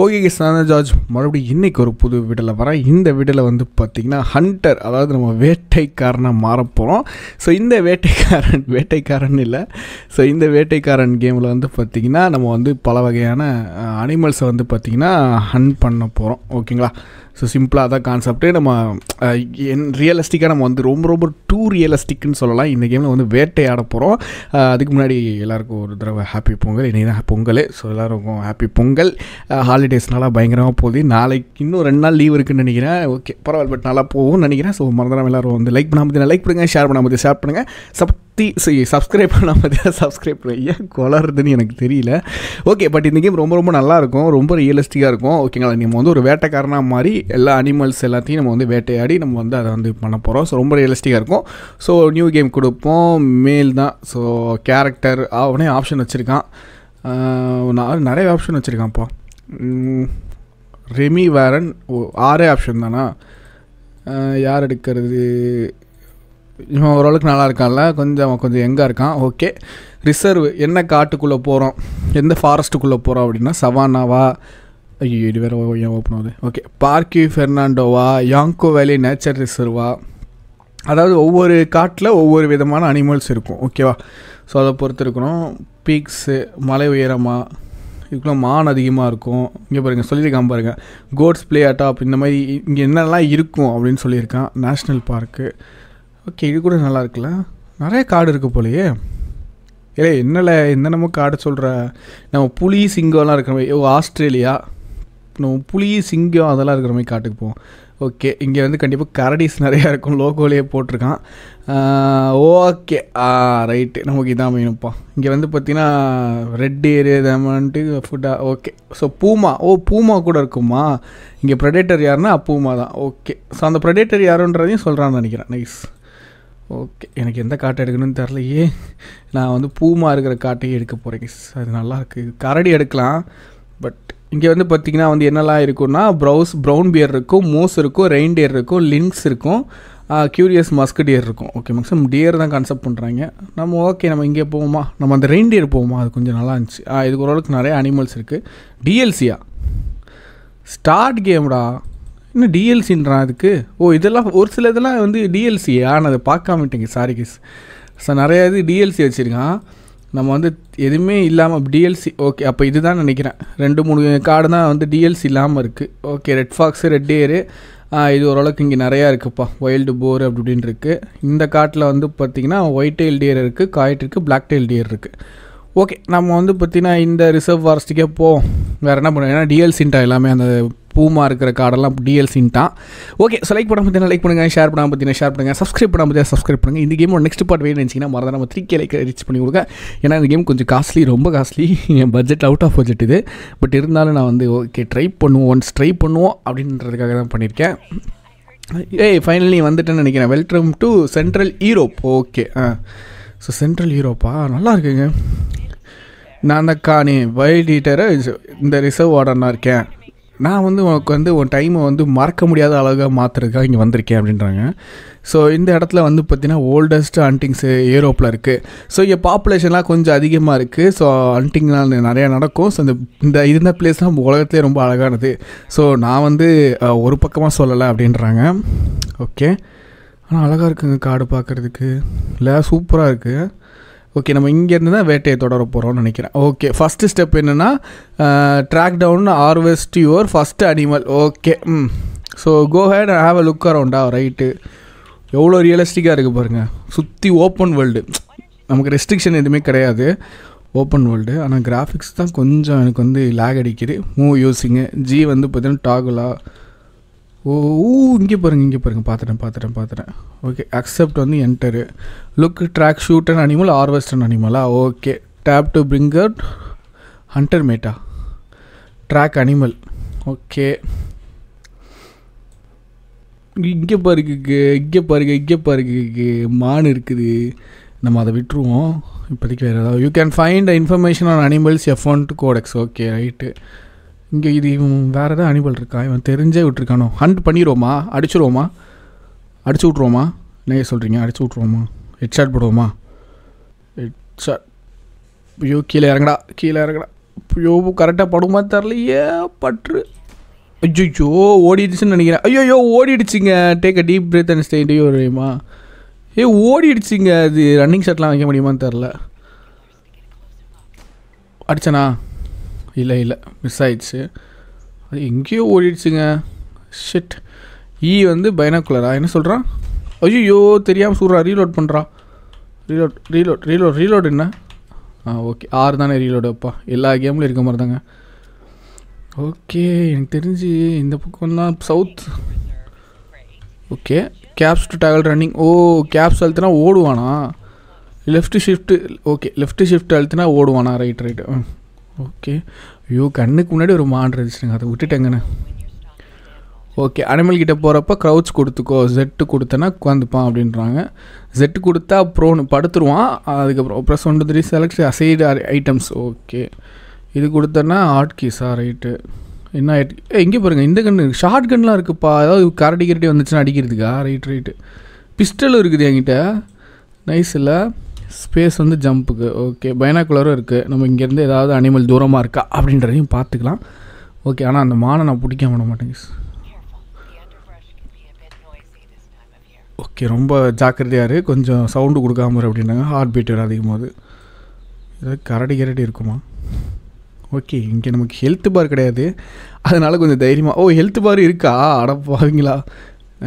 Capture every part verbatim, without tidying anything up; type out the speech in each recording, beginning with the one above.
Okay case, நான் George. மறுபடியும் இன்றைக்கி ஒரு புது வீடியோவில் வரேன். இந்த வீடியோவில் வந்து பார்த்திங்கன்னா ஹண்டர், அதாவது நம்ம வேட்டைக்காரனை மாறப்போகிறோம். ஸோ இந்த வேட்டைக்காரன் வேட்டைக்காரன் இல்லை ஸோ இந்த வேட்டைக்காரன் கேமில் வந்து பார்த்திங்கன்னா நம்ம வந்து பல வகையான அனிமல்ஸை வந்து பார்த்திங்கன்னா ஹண்ட் பண்ண போகிறோம். ஓகேங்களா? ஸோ சிம்பிளாக அதான் கான்செப்ட்டு. நம்ம என் ரியலிஸ்டிக்காக நம்ம வந்து ரொம்ப ரொம்ப டூ ரியலிஸ்டிக்னு சொல்லலாம். இந்த கேமில் வந்து வேட்டையாட போகிறோம். அதுக்கு முன்னாடி எல்லாருக்கும் ஒரு தடவை ஹாப்பி பொங்கல். இன்றைக்கி தான் பொங்கல். ஸோ எல்லாருக்கும் ஹாப்பி பொங்கல். ஹாலிடேஸ்னால பயங்கரமாக போகுது. நாளைக்கு இன்னும் ரெண்டு நாள் லீவ் இருக்குன்னு நினைக்கிறேன். ஓகே, பரவாயில்ல, பட் நல்லா போகும்னு நினைக்கிறேன். ஸோ மறந்துடாமல் எல்லாரும் வந்து லைக் பண்ணாமல் பார்த்தீங்கன்னா லைக் பண்ணுங்கள், ஷேர் பண்ணாமல் பார்த்தீங்கன்னா ஷேர் பண்ணுங்கள், சப் சப்ஸ்கிரைப் பண்ணால் பார்த்தீங்கன்னா சப்ஸ்கிரைப் பண்ண. ஏன் கொளருதுன்னு எனக்கு தெரியல. ஓகே, பட் இந்த கேம் ரொம்ப ரொம்ப நல்லாயிருக்கும், ரொம்ப ரியலிஸ்டிக்காக இருக்கும். ஓகேங்களா? நம்ம வந்து ஒரு வேட்டைக்காரனாக மாதிரி எல்லா அனிமல்ஸ் எல்லாத்தையும் நம்ம வந்து வேட்டையாடி நம்ம வந்து அதை வந்து பண்ண போகிறோம். ஸோ ரொம்ப ரியலிஸ்டிக்காக இருக்கும். ஸோ நியூ கேம் கொடுப்போம். மேல் தான். ஸோ கேரக்டர் அவனே ஆப்ஷன் வச்சுருக்கான். நான் நிறைய ஆப்ஷன் வச்சுருக்கான்ப்பா. ரெமி வேரன் ஆறே ஆப்ஷன் தானா? யார் எடுக்கிறது? இவன் ஓரளவுக்கு நல்லா இருக்கான்ல, கொஞ்சம் கொஞ்சம் எங்கே இருக்கான். ஓகே, ரிசர்வ் என்ன காட்டுக்குள்ளே போகிறோம், எந்த ஃபாரஸ்ட்டுக்குள்ளே போகிறோம் அப்படின்னா சவானாவா? ஐயோ, இது வேறு ஏன் ஓப்பன் ஆகுது? ஓகே, பார்க்கி ஃபெர்னாண்டோவா, யாங்கோ வேலி நேச்சர் ரிசர்வா. அதாவது ஒவ்வொரு காட்டில் ஒவ்வொரு விதமான அனிமல்ஸ் இருக்கும். ஓகேவா? ஸோ அதை பொறுத்து இருக்கிறோம். பீக்ஸு, மலை உயரமாக இதுக்குள்ளே மான் அதிகமாக இருக்கும். இங்கே பாருங்கள், சொல்லியிருக்கான் பாருங்கள், கோட்ஸ் பிளே அட்டாப். இந்த மாதிரி இங்கே என்னெல்லாம் இருக்கும் அப்படின்னு சொல்லியிருக்கான். National park. ஓகே, இது கூட நல்லா இருக்குல்ல. நிறைய காடு இருக்குது போலையே. இல்லை என்னல என்ன நம்ம காடு சொல்கிற, நம்ம புலி சிங்கம்லாம் இருக்கிற மாதிரி. ஓ, ஆஸ்திரேலியா நம்ம புலி சிங்கம் அதெல்லாம் இருக்கிற மாதிரி காட்டுக்கு போவோம். ஓகே, இங்கே வந்து கண்டிப்பாக கரடிஸ் நிறையா இருக்கும். லோகோலையே போட்டிருக்கான். ஓகே, ரைட்டு, நமக்கு இதான் வேணும்ப்பா. இங்கே வந்து பார்த்திங்கன்னா ரெட் ஏரியா தான்ட்டு ஃபுட்டா. ஓகே, ஸோ பூமா. ஓ, பூமா கூட இருக்குமா? இங்கே ப்ரெடேட்டர் யாருன்னா பூமா தான். ஓகே, ஸோ அந்த ப்ரெடேட்டர் யாருன்றதையும் சொல்கிறான்னு நினைக்கிறேன். நைஸ். ஓகே, எனக்கு எந்த காட்டை எடுக்கணும்னு தெரிலையே. நான் வந்து பூமா இருக்கிற காட்டையே எடுக்க போகிறேன். அது நல்லாயிருக்கு. கரடி எடுக்கலாம். பட் இங்கே வந்து பார்த்திங்கன்னா வந்து என்னெல்லாம் இருக்குன்னா ப்ரௌஸ் ப்ரௌன் பியர் இருக்கும், மோஸ் இருக்கும், ரெயின் டியர் இருக்கும், லிங்க்ஸ் இருக்கும், க்யூரியஸ் மஸ்க் டியர் இருக்கும். ஓகே, மேக்ஸிமம் டியர் தான் கன்செப்ட் பண்ணுறாங்க. நம்ம ஓகே, நம்ம இங்கே போவோமா? நம்ம அந்த ரெயின் டியர் போவோமா? அது கொஞ்சம் நல்லா இருந்துச்சு. இதுக்கு ஓரளவுக்கு நிறைய அனிமல்ஸ் இருக்குது. டிஎல்சியா? ஸ்டார்ட் கேம்டா, இன்னும் டிஎல்சின்றான் அதுக்கு. ஓ, இதெல்லாம் ஒரு சில இதெல்லாம் வந்து டிஎல்சி. ஆனால் அதை பார்க்காமட்டேங்க, சாரி கேஸ். ஸோ நிறையா இது டிஎல்சி வச்சுருக்கான். நம்ம வந்து எதுவுமே இல்லாமல் டிஎல்சி. ஓகே, அப்போ இது தான் நினைக்கிறேன். ரெண்டு மூணு கார்டு தான் வந்து டிஎல்சி இல்லாமல் இருக்குது. ஓகே, ரெட் ஃபாக்ஸு, ரெட் ஏரு. இது ஓரளவுக்கு இங்கே நிறையா இருக்குதுப்பா. வைல்டு போர் அப்படி இப்படின்னு இருக்குது. இந்த காட்டில் வந்து பார்த்திங்கன்னா ஒயிட் டெயில் டியர் இருக்குது, காய்ட் இருக்குது, பிளாக் டெயில் டியர் இருக்குது. ஓகே, நம்ம வந்து பார்த்திங்கன்னா இந்த ரிசர்வ் ஃபாரஸ்ட்டுக்கே போவோம். வேறு என்ன பண்ணுவோம்? ஏன்னா டிஎல்சின்ட்டா எல்லாமே அந்த பூமா இருக்கிற காடெல்லாம் டிஎல்சின்ட்டான். ஓகே, ஸோ லைக் பண்ண பார்த்தீங்கன்னா லைக் பண்ணுங்கள், ஷேர் பண்ணால் பார்த்தீங்கன்னா ஷேர் பண்ணுங்கள், சப்ஸ்கிரைப் பண்ண பார்த்தீங்கன்னா சப்ஸ்கிரைப் பண்ணுங்கள். இந்த கேமோட நெக்ஸ்ட் பார்ட் வேணும்னு நினச்சிங்கன்னா மறந்து நம்ம த்ரீ கே லைக் ரீச் பண்ணி கொடுங்க. ஏன்னா இந்த கேம் கொஞ்சம் காஸ்ட்லி, ரொம்ப காஸ்ட்லி. என் பட்ஜெட் அவுட் ஆஃப் பட்ஜெட் இது. பட் இருந்தாலும் நான் வந்து ஓகே ட்ரை பண்ணுவோம், ஒன்ஸ் ட்ரை பண்ணுவோம் அப்படின்றதுக்காக தான் பண்ணியிருக்கேன். ஏய், ஃபைனலி வந்துட்டேன்னு நினைக்கிறேன். Welcome to central Europe. Okay, ah, so central யூரோப்பா நல்லா இருக்குங்க. நான் அந்த காணி வைல்ட் ஹீட்டரை இந்த ரிசர்வ் வார்டனா இருக்கேன். நான் வந்து உனக்கு வந்து உன் டைமை வந்து மறக்க முடியாத அளவுக்காக மாற்றுறதுக்காக இங்கே வந்திருக்கேன் அப்படின்றாங்க. ஸோ இந்த இடத்துல வந்து பார்த்திங்கன்னா ஓல்டஸ்ட் ஹண்டிங்ஸு யூரோப்பில் இருக்குது. ஸோ இங்கே பாப்புலேஷன்லாம் கொஞ்சம் அதிகமாக இருக்குது. ஸோ ஹண்டிங்லாம் நிறையா நடக்கும். ஸோ இந்த இந்த இருந்த பிளேஸ்லாம் உலகத்துலேயே ரொம்ப அழகானது. ஸோ நான் வந்து ஒரு பக்கமாக சொல்லலை அப்படின்றாங்க. ஓகே, ஆனால் அழகாக இருக்குங்க காடு பார்க்குறதுக்கு, இல்லை சூப்பராக இருக்குது. ஓகே, நம்ம இங்கேருந்து தான் வேட்டையை தொடர போகிறோம்னு நினைக்கிறேன். ஓகே, ஃபஸ்ட்டு ஸ்டெப் என்னென்னா track down harvest your first animal. Okay, hmm, so go ahead and have a look அரவுண்டா. ரைட்டு, எவ்வளோ ரியலிஸ்டிக்காக இருக்குது பாருங்கள். சுற்றி ஓப்பன் வேர்ல்டு, நமக்கு ரெஸ்ட்ரிக்ஷன் எதுவுமே கிடையாது. Open world. ஆனால் கிராஃபிக்ஸ் தான் கொஞ்சம் எனக்கு வந்து லேக் அடிக்குது. மூவ் யூஸிங்கு ஜி வந்து பார்த்தீங்கன்னா டாகுலா. ஓ, இங்கே பாருங்கள், இங்கே பாருங்கள், பார்த்துட்டேன் பார்த்துட்டேன் பார்த்துட்டேன் ஓகே, அக்செப்ட் வந்து enter. Look track shoot and animal harvest and அனிமலா. Okay, tap to bring out hunter மேட்டா. Track animal. ஓகே, இங்கே பாருக்கு இங்கே பாருக்கு இங்கே பாருக்கு மான் இருக்குது. நம்ம அதை விட்டுருவோம் இப்போதைக்கு. வேறு ஏதாவது you can find information on animals எஃபண்ட் கோடெக்ஸ். Okay, right. இங்கே இது வேறு எதாவது அனிமல் இருக்கா? இவன் தெரிஞ்சே விட்டுருக்கானோ? ஹண்ட் பண்ணிடுவோமா? அடிச்சுடுவோமா? அடிச்சு விட்ருவோமா? என்ன சொல்கிறீங்க? அடிச்சு விட்ருவோமா? ஹெட் ஷாட் போடுவோமா? Head shot. ஐயோ, கீழே இறங்கடா, கீழே இறங்கடா. யோபு கரெக்டாக படுமா தெரிலையே பற்று. ஐயோ ஓடிடுச்சுன்னு நினைக்கிறேன். ஐயோ ஓடிடுச்சிங்க. Take a deep breath and stay into your ரீமா. ஏ ஓடிடுச்சிங்க. அது ரன்னிங் ஷாட்லாம் வைக்க முடியுமான்னு தெரில. அடிச்சனா? இல்லை இல்லை மிஸ் ஆயிடுச்சு. அது எங்கேயோ ஓடிடுச்சுங்க. ஷிட். ஈ வந்து பைனாக்குலரா என்ன சொல்கிறான்? ஐயோ தெரியாமல் சொல்கிறா. ரீலோட் பண்ணுறான். ரீலோட் ரீலோட் ரீலோட் ரீலோட் என்ன? ஆ ஓகே ஆறு தானே ரீலோடு. அப்பா எல்லா கேம்லையும் இருக்க மாதிரி தாங்க. ஓகே எனக்கு தெரிஞ்சு இந்த பக்கம் தான் south. Okay caps to toggle running. Oh caps அழுத்தினா ஓடுவானா? Left shift. Okay left shift அழுத்தினா ஓடுவானா? Right right. ஓகே ஐயோ கண்ணுக்கு முன்னாடி ஒரு மான் இருந்துச்சுங்க, அதை விட்டுட்டேங்கண்ணே. ஓகே அனிமல் கிட்டே போகிறப்ப க்ரௌச் கொடுத்துக்கோ, ஜெட்டு கொடுத்தனா உட்காந்துப்பான் அப்படின்றாங்க. ஜெட்டு கொடுத்தா ப்ரோன்னு படுத்துருவான். அதுக்கப்புறம் ப்ளஸ் ஒன்று three select aside items. Okay இது கொடுத்தோன்னா ஹாட் கீஸா? ரைட்டு. என்ன ஐட் எங்கே பாருங்கள் இந்த கன்று ஷார்ட் கன்லாம் இருக்குதுப்பா. ஏதாவது கரடி கரடி வந்துச்சுன்னா அடிக்கிறதுக்கா? Right right. பிஸ்டலும் இருக்குது என்கிட்ட. நைஸ். இல்லை ஸ்பேஸ் வந்து ஜம்புக்கு. ஓகே பைனாக்குலரும் இருக்குது. நம்ம இங்கேருந்து ஏதாவது அனிமல் தூரமாக இருக்கா அப்படின்றதையும் பார்த்துக்கலாம். ஓகே ஆனால் அந்த மானை நான் பிடிக்க விட மாட்டேங்குது. ஓகே ரொம்ப ஜாக்கிரதையாக இருக்குது, கொஞ்சம் சவுண்டு கொடுக்காம அப்படின்னாங்க. ஹார்ட் பீட் வேறு அதிகமாகுது. ஏதாவது கரடி கரடி இருக்குமா? ஓகே இங்கே நமக்கு ஹெல்த் பார் கிடையாது, அதனால் கொஞ்சம் தைரியமாக. ஓ ஹெல்த் பார் இருக்கா? அடப்பாவீங்களா?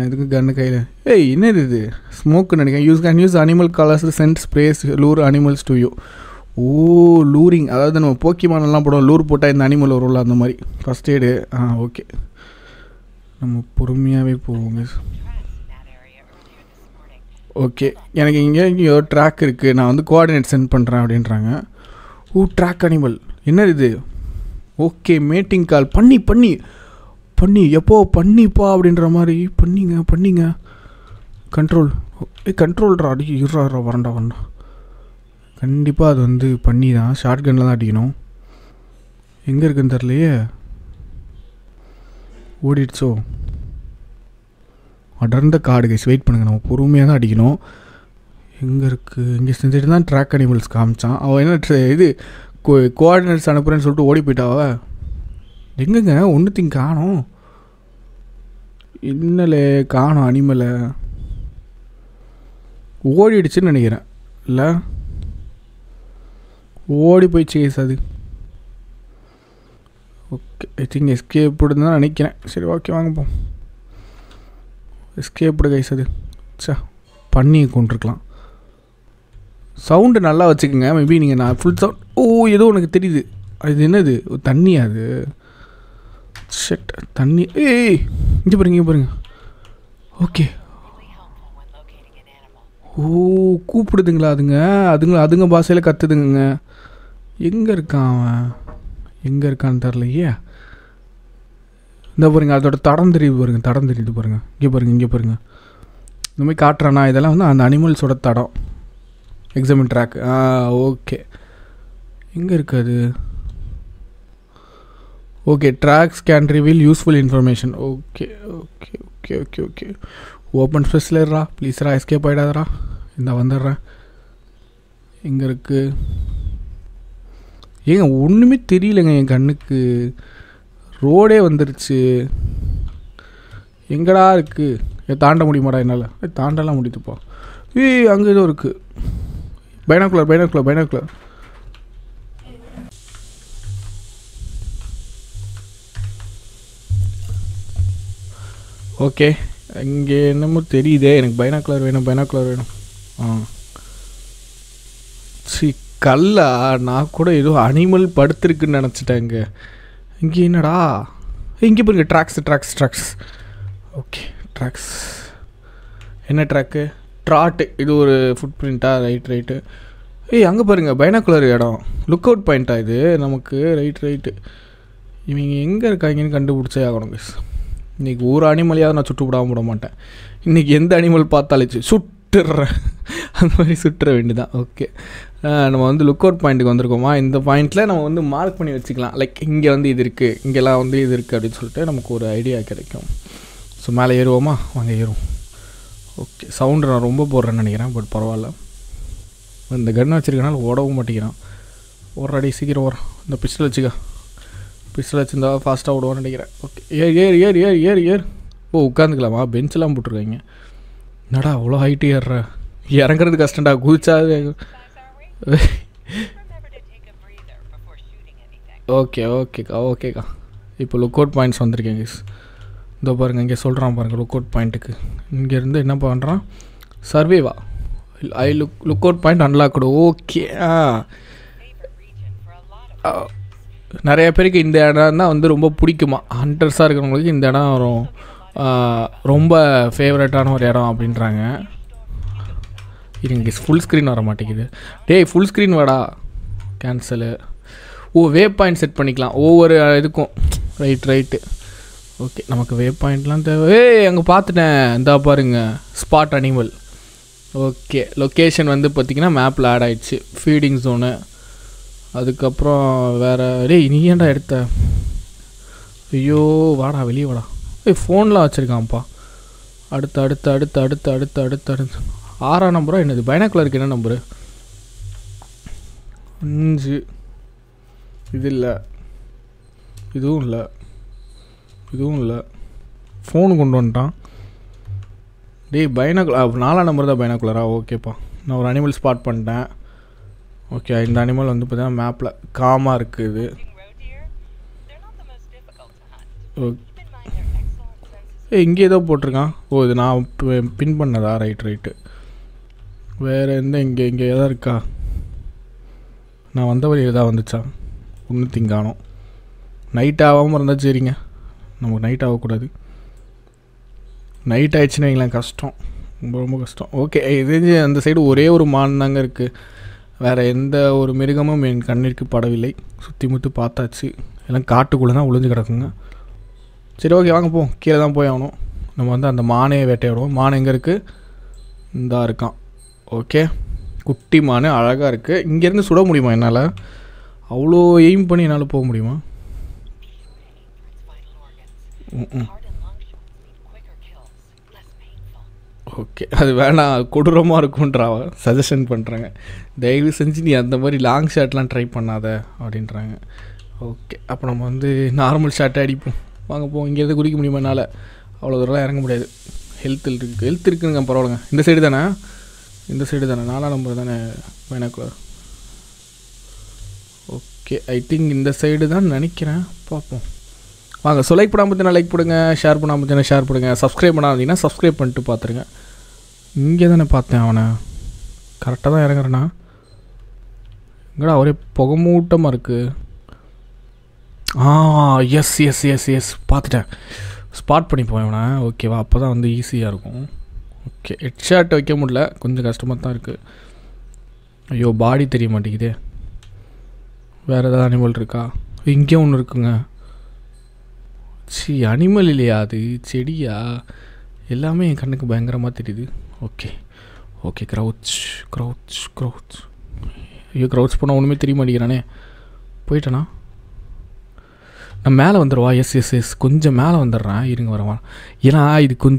இதுக்கு கன்று கையில். ஏய் என்ன இது இது ஸ்மோக்குன்னு நினைக்கிறேன். Use can use animal colours scent sprays lure animals to you. Oh luring, அதாவது நம்ம போக்கிமானெல்லாம் போடுவோம் லூர் போட்டால் இந்த அனிமல் வரும்ல அந்த மாதிரி. First aid. ஆ ஓகே நம்ம பொறுமையாகவே போவோங்க. ஓகே எனக்கு இங்கே இங்கேயோ ட்ராக் இருக்குது, நான் வந்து கோஆர்டினேட் சென்ட் பண்ணுறேன் அப்படின்றாங்க. ஓ ட்ராக் அனிமல் என்ன இது? ஓகே மீட்டிங் கால் பண்ணி பண்ணி பண்ணி எப்போ பண்ணிப்பா அப்படின்ற மாதிரி பண்ணிங்க பண்ணிங்க. கண்ட்ரோல். ஏ கண்ட்ரோல்ரா? அடி இருறா வரண்டா வரண்டா. கண்டிப்பாக அது வந்து பண்ணி தான் ஷார்ட் கன்னில் தான் அடிக்கணும். எங்கே இருக்குன்னு தெரிலையே. ஓடிடுச்சோ? அடர்ந்த காடு கைஸ். வெயிட் பண்ணுங்கள், நம்ம பொறுமையாக தான் அடிக்கணும். எங்கே இருக்குது? இங்கே செஞ்சுட்டு தான் ட்ராக் அனிமல்ஸ் காமிச்சான். அவள் என்ன இது கோ கோஆர்டினேட்ஸ் அனுப்புகிறேன்னு சொல்லிட்டு ஓடி போயிட்டாவ. எங்கங்க ஒன்றுத்தையும் காணும். இன்னலே காணும் அனிமலை. ஓடிடுச்சுன்னு நினைக்கிறேன். இல்லை ஓடி போயிடுச்சு கைஸ் அது. ஓகே ஐ திங்க் எஸ்கேப் தான் நினைக்கிறேன். சரி ஓகே வாங்கப்போம். எஸ்கேப்டு கைஸ் அது. சா பண்ணி கொண்டிருக்கலாம். சவுண்டு நல்லா வச்சுக்கோங்க. மேபி நீங்கள் நான் ஃபுல் சவுண்ட். ஓ ஏதோ உனக்கு தெரியுது. அது என்னது? தண்ணியா அது? ஷட் தண்ணி. ஏய் இங்கே பாருங்க இங்கே பாருங்க. ஓகே ஓ கூப்பிடுதுங்களா அதுங்க? அதுங்க அதுங்க பாஷையில் கற்றுதுங்க. எங்கே இருக்கான் அவன்? எங்கே இருக்கான்னு தெரிலையே. இந்த பாருங்கள் அதோட தடம் தெரியுது பாருங்கள். தடம் தெரியுது பாருங்கள். இங்கே பாருங்கள் இங்கே பாருங்கள். இந்த மாதிரி காட்டுறானா? இதெல்லாம் வந்து அந்த அனிமல்ஸோட தடம். Examine track. ஆ ஓகே எங்கே இருக்காது? Okay tracks can reveal useful information. Okay okay okay okay okay open ஸ்பேஸில் இருறா ப்ளீஸ்ரா. எஸ்கேப் ஆகிடாதரா. இந்த வந்துடுறேன். எங்கே இருக்குது? ஏங்க ஒன்றுமே தெரியலங்க என் கண்ணுக்கு. ரோடே வந்துருச்சு. எங்கடா இருக்குது? தாண்ட முடியுமாடா என்னால்? தாண்டெல்லாம் முடியுதுப்பா. ஏ அங்கே ஏதோ இருக்குது. Binocular binocular binocular. ஓகே இங்கே என்னமோ தெரியுதே. எனக்கு பைனாக்குலர் வேணும் பைனாக்குலர் வேணும். ஆ சி கல்லா? நான் கூட ஏதோ அனிமல் படுத்துருக்குன்னு நினச்சிட்டேங்க. இங்கே என்னடா? இங்கே பாருங்க tracks tracks tracks. Okay tracks என்ன ட்ராக்கு? ட்ராட்டு. இது ஒரு ஃபுட் பிரிண்ட்டா? Right right. ஏய் அங்கே பாருங்கள் பைனாக்குலர் இடம். லுக் அவுட் பாயிண்ட்டா இது நமக்கு? Right right. இவங்க எங்கே இருக்காங்கன்னு கண்டுபிடிச்சே ஆகணும் கைஸ். இன்றைக்கி ஒரு அனிமலையாவது நான் சுட்டு விடாமல் விட மாட்டேன். இன்றைக்கி எந்த அனிமல் பார்த்தாலேச்சு சுட்டுறேன், அந்த மாதிரி சுட்டுற வேண்டிதான். ஓகே நம்ம வந்து லுக் அவுட் பாயிண்ட்டுக்கு வந்திருக்கோமா? இந்த பாயிண்ட்டில் நம்ம வந்து மார்க் பண்ணி வச்சுக்கலாம். லைக் இங்கே வந்து இது இருக்குது, இங்கெல்லாம் வந்து இது இருக்குது அப்படின்னு சொல்லிட்டு நமக்கு ஒரு ஐடியா கிடைக்கும். ஸோ மேலே ஏறுவோமா? வாங்க ஏறுவோம். ஓகே சவுண்டு நான் ரொம்ப போடுறேன்னு நினைக்கிறேன், பட் பரவாயில்ல. இந்த கன்று வச்சுருக்கனால ஓடவும் மாட்டேங்கிறான். already secure over the pistol chica. Pistol in the fast out one. Okay, here, here, here, here, here, here. Oh, can't glama, bench lamp put ring. Nada, all high tier. Yaranker the custanda, Gucha. Okay, okay, okay. Now lookout points on the gangs. The Burgundy soldier lookout point. Get in the Napandra Surviva. I look lookout point unlocked. Okay, ah, Naraperic in the Adana on the Rumba Pudicuma. Hunters are going in the Adana Rumba favorite on Horera Pintranga. It is full screen or a full screen vada cancel. Oh, waypoint set paniklaan. Over idukku. Right, right. Okay, namakku waypoint la thevai. Hey, anga paathuten. Indha parunga. Spot animal. Okay, location vandu pathina map la add aichu. Feeding zone. Adukku apra vera hey, nee enda edutha. Ayyo, vaada veliya vaada. Hey, phone la vechirukam pa. Adutha adutha adutha adutha adutha adutha. six number enadhu binocular ku enna number? five This is not. This is not. This is not. Phone. Hey, binocular. four number is binocular. Okay, pa. Now, an animal spot. Okay, this animal on the map. Calm. Road deer. They're not the most difficult to hunt. Keep in mind their excellent senses. Hey, inge edho potrukanga. Oh, idu na pin pannadha. Right, right. Vera endha inge inge edha irukka. Na vandha vali edha vanducha. Nothing gano. Night hour on the Jeringa. No night hour could night itching like a stone. Okay, and the side Ureo man Nangarke where end the or Mirigamum in Kaniki Padaville, Sutimutu Patachi, and a cart to Gulana Ulunjakanga. Chirogampo, Kirampoyano, Namanda and the Mane Vetero, Manangarke, Darka. Okay, Kutti Mane, Aragarke, in getting the Sudomuri Manala. அவ்ளோ aim பண்ணி என்னால போக முடியுமா? Okay அது வேணா கொடூரமா இருக்கும்ன்றாவ suggestion பண்றாங்க. தயவு செஞ்சு நீ அந்த மாதிரி லாங் ஷாட்லாம் ட்ரை பண்ணாத அப்படின்றாங்க. ஓகே அப்ப நம்ம வந்து நார்மல் ஷாட் அடிப்போம். வாங்க போ இங்க இருந்து குடிக்க முடியுமா என்னால? அவ்ளோ தூரம் இறங்க முடியாது. ஹெல்த் இருக்கு. ஹெல்த் இருக்குங்க பரவாலங்க. இந்த சைடு தானா? இந்த சைடு தானா? நாலாம் நம்பர் தானே binocular. Okay, I think in the side தான் நினைக்கிறேன் பாப்போம் வாங்க சோ லைக் பண்ணாம பத்தினா லைக் போடுங்க ஷேர் பண்ணாம பத்தினா ஷேர் போடுங்க Subscribe பண்ணாதீனா Subscribe பண்ணிட்டு பாத்துருங்க இங்க தான பார்த்தேன் அவன கரெக்ட்டா தான் இறங்கறனா இங்கடா ஒரே புகமூட்டமா இருக்கு ஆ yes yes yes yes பாத்துட்டேன் ஸ்பாட் பண்ணி போயேனா ஓகேவா அப்பதான் வந்து ஈஸியா இருக்கும் ஓகே ஹெட் ஷாட் வைக்க முடியல கொஞ்சம் கஷ்டமா தான் இருக்கு ஐயோ பாடி தெரிய மாட்டேங்குதே Where is the animal? Where is the animal? It's a animal. Okay. Okay, crouch, crouch, crouch. You crouch for only three months. Wait, I'm going to go. Yes, yes, yes. I'm going to go. I'm going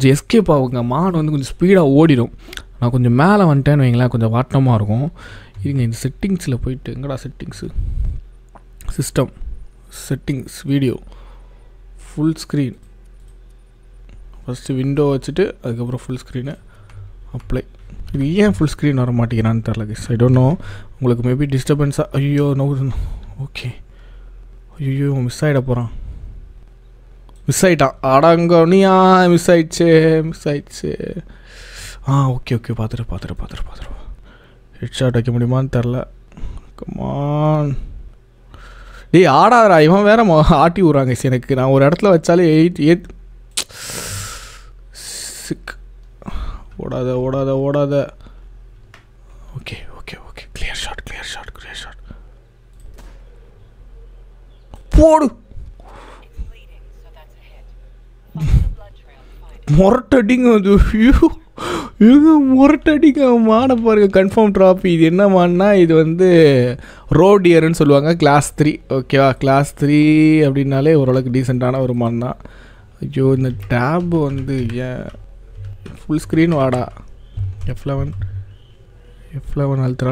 to escape. I'm going to speed. I'm going to go. I'm going to In settings, settings, system, settings, video, full screen. First window, full screen. Apply. This is full screen. I don't know. Maybe disturbance. Okay. Miss side. Miss side. Miss side. Miss side. Okay, okay. Pathra, pathra, pathra, pathra. Headshot akke mudiyumaanu therla come on dei aadara ivan vera aati uranga enakku na oru edathla vachale eight eight sick odada odada odada okay okay okay clear shot clear shot clear shot podu mortading adu you Confirm trophy. This is road deer class three. Okay, class three is decent. The tab is full screen. F eleven. F eleven is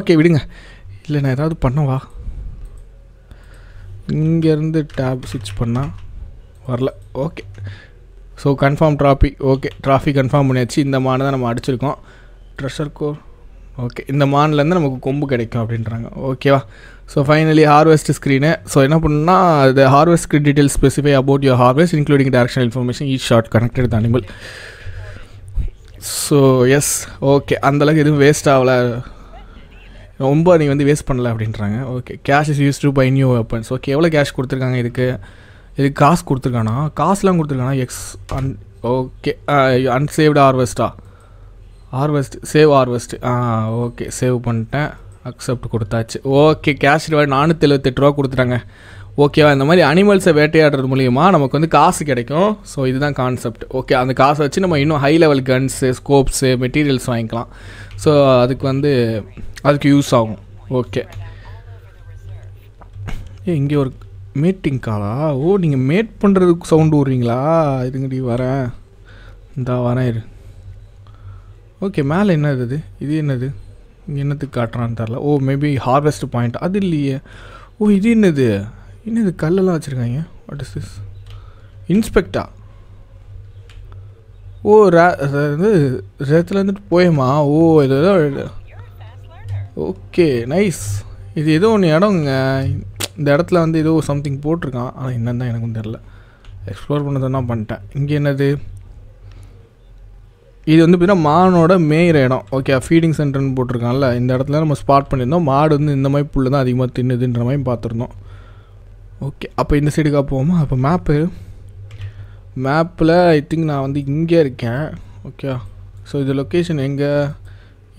okay. இல்லை நான் ஏதாவது பண்ணவா? இங்கேருந்து tape ஸ்விட்ச் பண்ணால் வரல. Okay, so confirm trophy. Okay, trophy confirm பண்ணியாச்சு. இந்த மான் தான் நம்ம அடிச்சிருக்கோம். Treasure core. ஓகே, இந்த மான்லேருந்து நமக்கு கொம்பு கிடைக்கும் அப்படின்றாங்க. ஓகேவா? So finally harvest screen. So என்ன பண்ணுன்னா, அது harvest screen details specify about your harvest including directional information each shot connected with animal. So yes, okay, அந்தளவுக்கு எதுவும் வேஸ்ட் ஆகலை, ரொம்ப நீங்கள் வந்து வேஸ்ட் பண்ணலை அப்படின்றாங்க. Okay, cash is use to buy new weapons. Okay, எவ்வளோ கேஷ் கொடுத்துருக்காங்க இதுக்கு? இதுக்கு காசு கொடுத்துருக்கானா? காசுலாம் கொடுத்துருக்கானா? எக்ஸ் அன் ஓகே அன்சேவ்டு ஹார்வெஸ்ட்டா? Harvest save harvest. ஆ ஓகே, சேவ் பண்ணிட்டேன். அக்செப்ட் கொடுத்தாச்சு. ஓகே, கேஷ் ரிவார்டு நானூற்றி எழுபத்தெட்டு ரூபா கொடுத்துட்டாங்க. ஓகேவா? இந்த மாதிரி அனிமல்ஸை வேட்டையாடுறது மூலிமா நமக்கு வந்து காசு கிடைக்கும். ஸோ இதுதான் கான்செப்ட். ஓகே, அந்த காசை வச்சு நம்ம இன்னும் high level guns, scopes, materials வாங்கிக்கலாம். ஸோ அதுக்கு வந்து அதுக்கு யூஸ் ஆகும். ஓகே, ஏ இங்கே ஒரு மீட்டிங் காலா? ஓ, நீங்கள் மேட் பண்ணுறதுக்கு சவுண்டு விடுறீங்களா? இதுங்கடி வரேன், இந்தா வரேன் இரு. ஓகே, மேலே என்ன இது? இது என்னது? என்னத்துக்கு காட்டுறான்னு தெரில. Oh, maybe harvest point. அது இல்லையே. ஓ, இது என்னது? இன்னும் இது கல்லெல்லாம் வச்சுருக்காங்க. What is this? இன்ஸ்பெக்டா? ஓ, ரே வந்து ரேத்துலேருந்துட்டு போயமா? ஓ, இது ஏதோ. Okay, nice. இது ஏதோ ஒன்று இடம்ங்க, இந்த இடத்துல வந்து ஏதோ சம்திங் போட்டிருக்கான். ஆனால் என்னன்னு தான் எனக்கும் தெரில. எக்ஸ்ப்ளோர் பண்ணதென்னா பண்ணிட்டேன். இங்கே என்னது? இது வந்து பார்த்தீங்கன்னா மானோட மேயிற இடம். ஓகே, ஃபீடிங் சென்டர்னு போட்டிருக்காங்கல்ல, இந்த இடத்துல நம்ம ஸ்பாட் பண்ணியிருந்தோம். மாடு வந்து இந்த மாதிரி புல் தான் அதிகமாக தின்னுதுன்ற மாதிரி பார்த்துருந்தோம். ஓகே, அப்போ இந்த சைடுக்காக போவோமா? அப்போ மேப்பு மேப்பில் ஐ திங்க் நான் வந்து இங்கே இருக்கேன். ஓகே, ஸோ இது லொக்கேஷன் எங்கே?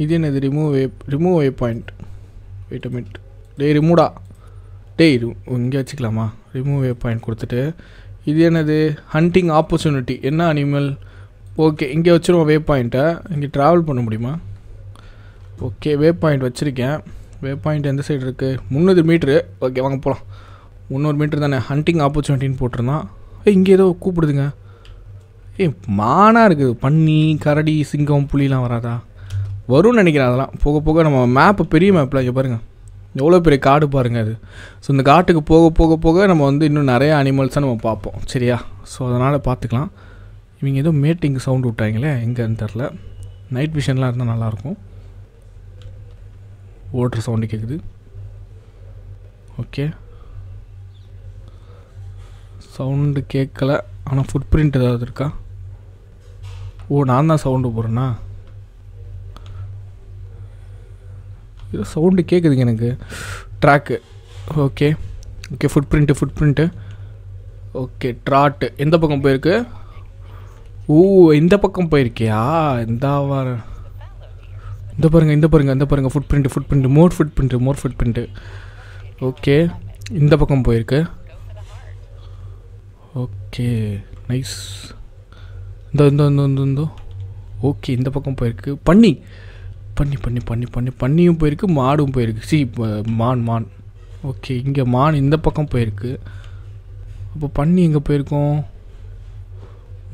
இது என்னது? Remove way remove way point. Wait a minute. டேய் ரிமூடா, டேய் ரிமூ இங்கே வச்சுக்கலாமா? ரிமூவ் வே பாயிண்ட் கொடுத்துட்டு இது என்னது? Hunting opportunity. என்ன அனிமல்? ஓகே, இங்கே வச்சுருவோம் வே பாயிண்ட்டை. இங்கே ட்ராவல் பண்ண முடியுமா? ஓகே, வே பாயிண்ட் வச்சுருக்கேன். வே பாயிண்ட் எந்த சைடு இருக்குது? முந்நூறு மீட்ரு. ஓகே, வாங்க போகலாம். முந்நூறு மீட்ரு தானே. ஹண்டிங் ஆப்பர்ச்சுனிட்டின்னு போட்டிருந்தான். ஏய், இங்கே ஏதோ கூப்பிடுதுங்க. ஏய், மானாக இருக்குது. பன்னி, கரடி, சிங்கம், புலிலாம் வராதா? வரும்னு நினைக்கிறேன். அதெல்லாம் போக போக நம்ம மேப்பு, பெரிய மேப்பில் இங்கே பாருங்கள், எவ்வளோ பெரிய காடு பாருங்கள் அது. ஸோ இந்த காட்டுக்கு போக போக போக நம்ம வந்து இன்னும் நிறையா அனிமல்ஸாக நம்ம பார்ப்போம். சரியா? ஸோ அதனால் பார்த்துக்கலாம். இவங்க ஏதோ மீட்டிங் சவுண்டு விட்டாங்களே, எங்கேன்னு தெரில. நைட் விஷன்லாம் இருந்தால் நல்லாயிருக்கும். ஓடுற சவுண்டு கேட்குது. ஓகே, சவுண்டு கேட்கலை. ஆனால் ஃபுட் பிரிண்ட் ஏதாவது இருக்கா? ஓ, நான் தான் சவுண்டு போடுறேண்ணா. ஏதோ சவுண்டு கேட்குதுங்க எனக்கு. Track. Okay okay, food print food print. Okay, trot எந்த பக்கம் போயிருக்கு? ஓ, இந்த பக்கம் போயிருக்கியா? இந்த வார இந்த பாருங்கள், இந்த பாருங்கள், இந்த பாருங்கள். Food print food print more food print more food print. Okay, இந்த பக்கம் போயிருக்கு. Okay, nice. இந்த இந்த இந்த இந்தோ. ஓகே, இந்த பக்கம் போயிருக்கு. பன்னி பன்னி பன்னி பன்னி பன்னி பன்னியும் போயிருக்கு, மாடும் போயிருக்கு. சி மான் மான். ஓகே, இங்கே மான் இந்த பக்கம் போயிருக்கு. அப்போ பன்னி எங்கே போயிருக்கோம்?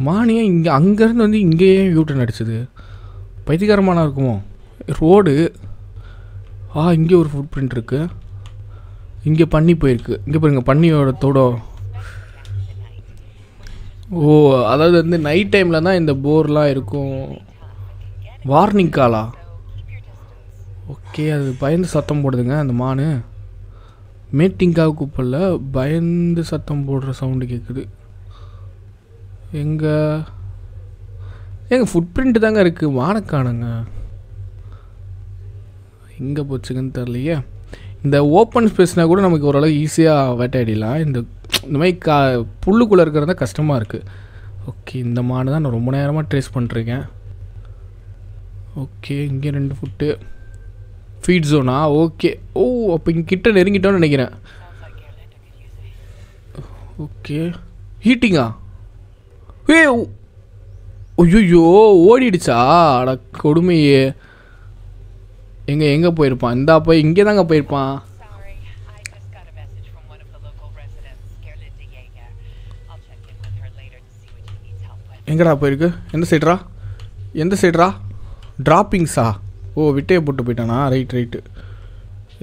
மானியே இங்கே அங்கேருந்து வந்து இங்கேயே யூட்டன் அடிச்சது. பைத்தியகரமானா இருக்குமோ? ரோடு. ஆ, இங்கே ஒரு ஃபுட் பிரிண்ட் இருக்குது. இங்கே பன்னி போயிருக்கு. இங்கே பாருங்கள், பன்னியோட தோட. ஓ, அதாவது வந்து நைட் டைமில் தான் இந்த போர்லாம் இருக்கும். வார்னிங் காலா? ஓகே, அது பயந்து சத்தம் போடுதுங்க அந்த மானு. மீட்டிங்காக கூப்பிடல, பயந்து சத்தம் போடுற சவுண்டு கேட்குது. எங்கே எங்கே ஃபுட் பிரிண்ட்டு தாங்க இருக்குது, வானக்கானுங்க. எங்கே போச்சுங்கன்னு தெரிலையே. இந்த ஓப்பன் ஸ்பேஸ்னால் கூட நமக்கு ஓரளவு ஈஸியாக வேட்டையாடிடலாம். இந்த இந்த மாதிரி கா புல்லுக்குள்ளே இருக்கிறது தான் கஷ்டமாக இருக்குது. ஓகே, இந்த மாடு தான் நான் ரொம்ப நேரமாக ட்ரேஸ் பண்ணிருக்கேன். ஓகே, இங்கே ரெண்டு ஃபுட்டு ஃபீட் ஜோனா? ஓகே. ஓ, அப்போ இங்கே கிட்ட நெருங்கிட்டோன்னு நினைக்கிறேன். ஓகே, ஹீட்டிங்கா? ஏ ஐயோ, ஓடிடுச்சா? அட கொடுமையே. எங்கே எங்கே போயிருப்பான்? இந்தா போய் இங்கே தாங்க போயிருப்பான். எங்கடா போயிருக்கு? எந்த சைட்ரா? எந்த சைட்ரா? ட்ராப்பிங்ஸா? ஓ, விட்டையை போட்டு போயிட்டானா? Right right.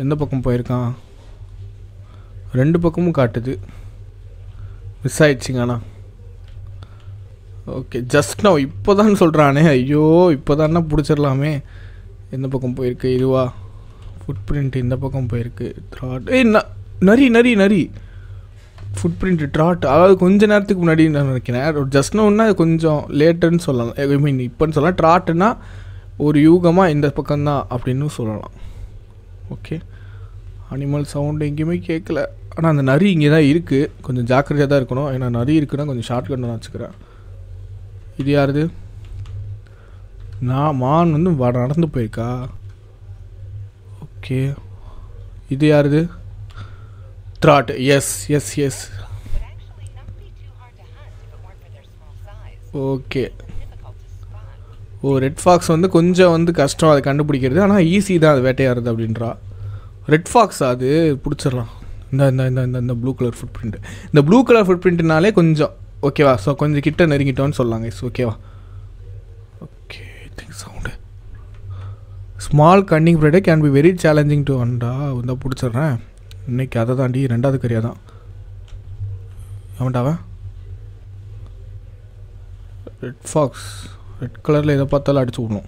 எந்த பக்கம் போயிருக்கான்? ரெண்டு பக்கமும் காட்டுது. மிஸ் ஆயிடுச்சிங்கண்ணா. ஓகே, ஜஸ்ட் நான் இப்போ தான் சொல்கிறானே. ஐயோ, இப்போ தானே பிடிச்சிடலாமே. எந்த பக்கம் போயிருக்கு? இதுவா ஃபுட் பிரிண்ட் இந்த பக்கம் போயிருக்கு. த்ராட். ஏய், நரி நரி நரி ஃபுட் பிரிண்ட் ட்ராட். அதாவது கொஞ்சம் நேரத்துக்கு முன்னாடி நான் நினைக்கிறேன். ஜஸ்ட்னா ஒன்று கொஞ்சம் லேட்டுன்னு சொல்லலாம். ஐ மீன் இப்போன்னு சொல்லலாம். ட்ராட்டுன்னா ஒரு யூகமாக இந்த பக்கம்தான் அப்படின்னு சொல்லலாம். ஓகே, அனிமல் சவுண்டு எங்கேயுமே கேட்கல. ஆனால் அந்த நரி இங்கே தான் இருக்குது. கொஞ்சம் ஜாக்கிரதையாக தான் இருக்கணும். ஏன்னா நரி இருக்குன்னா கொஞ்சம் ஷார்ட்கட் நான் வச்சுக்கிறேன். இது யாருது? நான் மான் வந்து வ நடந்து போயிருக்கா. ஓகே, இது யாருது? Trot. Yes yes yes. Okay. Oh, red fox வந்து கொஞ்சம் வந்து கஷ்டம் அதை கண்டுபிடிக்கிறது. ஆனால் ஈஸி தான் அது வேட்டையாடுறது அப்படின்றா. ரெட் ஃபாக்ஸ் அது பிடிச்சிடலாம். இந்த இந்த இந்த இந்த இந்த ப்ளூ கலர் ஃபுட் பிரிண்ட்டு. இந்த ப்ளூ கலர் ஃபுட் பிரிண்ட்டுனாலே கொஞ்சம் ஓகேவா. ஸோ கொஞ்சம் கிட்ட நெருங்கிட்டோன்னு சொல்லலாங்க. இஸ் ஓகேவா. Okay, think sound small cunning Friday can be very challenging to hunt. வந்து பிடிச்சிட்றேன் இன்றைக்கி. அதை தாண்டி ரெண்டாவது கறியாக தான் அவன்டாவன். ரெட் ஃபாக்ஸ் ரெட் கலரில் எதை பார்த்தாலும் அடிச்சு விடணும்.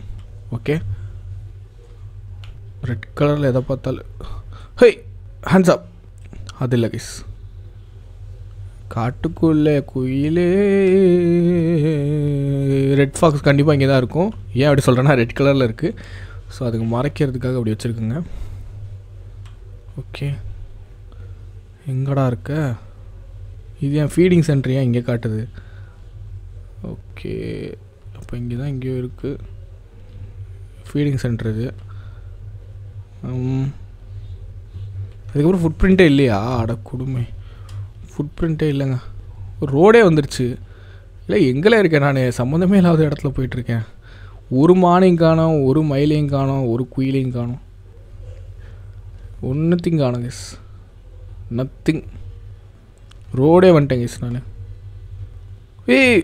ஓகே, ரெட் கலரில் எதை பார்த்தாலும். Hey, hands up. அது இல்லை கைஸ். காட்டுக்குள்ளே குயிலே. ரெட் ஃபாக்ஸ் கண்டிப்பாக இங்கே தான் இருக்கும். ஏன் அப்படி சொல்கிறேன்னா ரெட் கலரில் இருக்குது. ஸோ அதுக்கு மறைக்கிறதுக்காக அப்படி வச்சுருக்குங்க. ஓகே, எங்கடா இருக்க? இது என் ஃபீடிங் சென்டர் ஏன் இங்கே காட்டுது? ஓகே, அப்போ இங்கே தான் இங்கேயோ இருக்குது ஃபீடிங் சென்டர் இது. அதுக்கப்புறம் ஃபுட் பிரிண்ட்டே இல்லையா? அட கொடுமை, ஃபுட் பிரிண்ட்டே இல்லைங்க. ரோடே வந்துருச்சு. இல்லை, எங்கேலாம் இருக்கேன் நான்? சம்மந்தமே இல்லாத இடத்துல போயிட்டுருக்கேன். ஒரு மானையும் காணோம், ஒரு மயிலையும் காணோம், ஒரு குயிலையும் காணோம். ஒன்றுத்திங் காணும் கேஸ். நத்திங். ரோடே வந்துட்டேன் கேஸ் நான். ஏய்,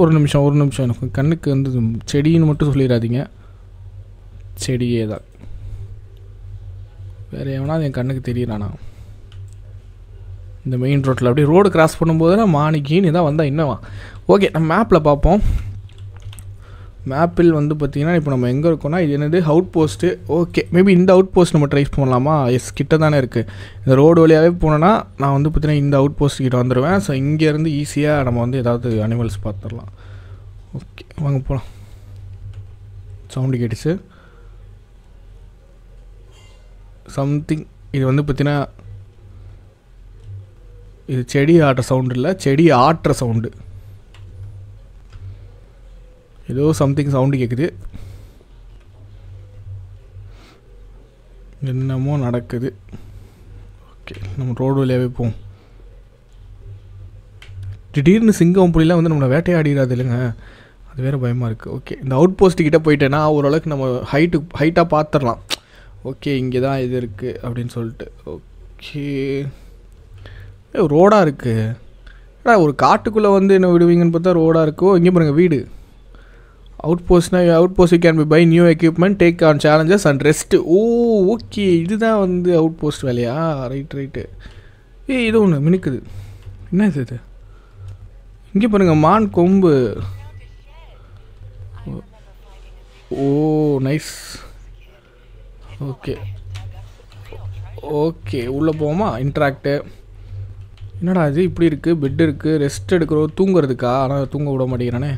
ஒரு நிமிஷம் ஒரு நிமிஷம். எனக்கு கண்ணுக்கு வந்து செடின்னு மட்டும் சொல்லிடாதீங்க. செடியே தான். வேறு எவனா என் கண்ணுக்கு தெரியலாண்ணா இந்த மெயின் ரோட்டில். அப்படியே ரோடு கிராஸ் பண்ணும்போது நான் மாணிக்கின்னு தான் வந்தால் என்னவா. ஓகே, நம்ம மேப்பில் பார்ப்போம். மேப்பில் வந்து பார்த்திங்கன்னா இப்போ நம்ம எங்கே இருக்கோம்னா, இது என்னது? Out post. ஓகே, மேபி இந்த அவுட் போஸ்ட் நம்ம ட்ரைஸ் பண்ணலாமா? எஸ், கிட்ட தானே இருக்குது. இந்த ரோடு வழியாகவே போனோன்னா நான் வந்து பார்த்திங்கன்னா இந்த அவுட் போஸ்ட் கிட்ட வந்துடுவேன். ஸோ இங்கேருந்து ஈஸியாக நம்ம வந்து ஏதாவது அனிமல்ஸ் பார்த்துடலாம். ஓகே, வாங்க போகலாம். சவுண்டு கேட்டுச்சு சம்திங். இது வந்து பார்த்திங்கன்னா இது செடி ஆட்டுற சவுண்டு இல்லை, செடி ஆட்டுற சவுண்டு. ஏதோ சம்திங் சவுண்டு கேட்குது. என்னமோ நடக்குது. ஓகே, நம்ம ரோடு வழியாகவே போவோம். திடீர்னு சிங்கம் புலிலாம் வந்து நம்மளை வேட்டையாடிடாது இல்லைங்க. அது வேறு பயமாக இருக்குது. ஓகே, இந்த அவுட் போஸ்ட்டுக்கிட்ட போயிட்டேன்னா ஓரளவுக்கு நம்ம ஹைட்டு ஹைட்டாக பார்த்துடலாம். ஓகே, இங்கே தான் இது இருக்குது அப்படின்னு சொல்லிட்டு. ஓகே, ரோடாக இருக்குது. ஏன்னா ஒரு காட்டுக்குள்ளே வந்து என்ன விடுவீங்கன்னு பார்த்தா ரோடாக இருக்கோ. இங்கே பாருங்கள் வீடு. அவுட் போஸ்ட்னா out post can be buy new equipment, take on challenges and rest. Oh okay, இதுதான் வந்து அவுட் போஸ்ட் வேலையா? Right right. ஏ, இது ஒன்று மினுக்குது. என்ன இது? இது இங்கே பாருங்கள் மான் கொம்பு. ஓ நைஸ். ஓகே ஓகே, உள்ளே போவோமா? இன்ட்ராக்டு. என்னடா இது இப்படி இருக்குது? பெட் இருக்குது. ரெஸ்ட் எடுக்கிறோம். தூங்குறதுக்கா? ஆனால் தூங்க விட மாட்டேங்கிறானே.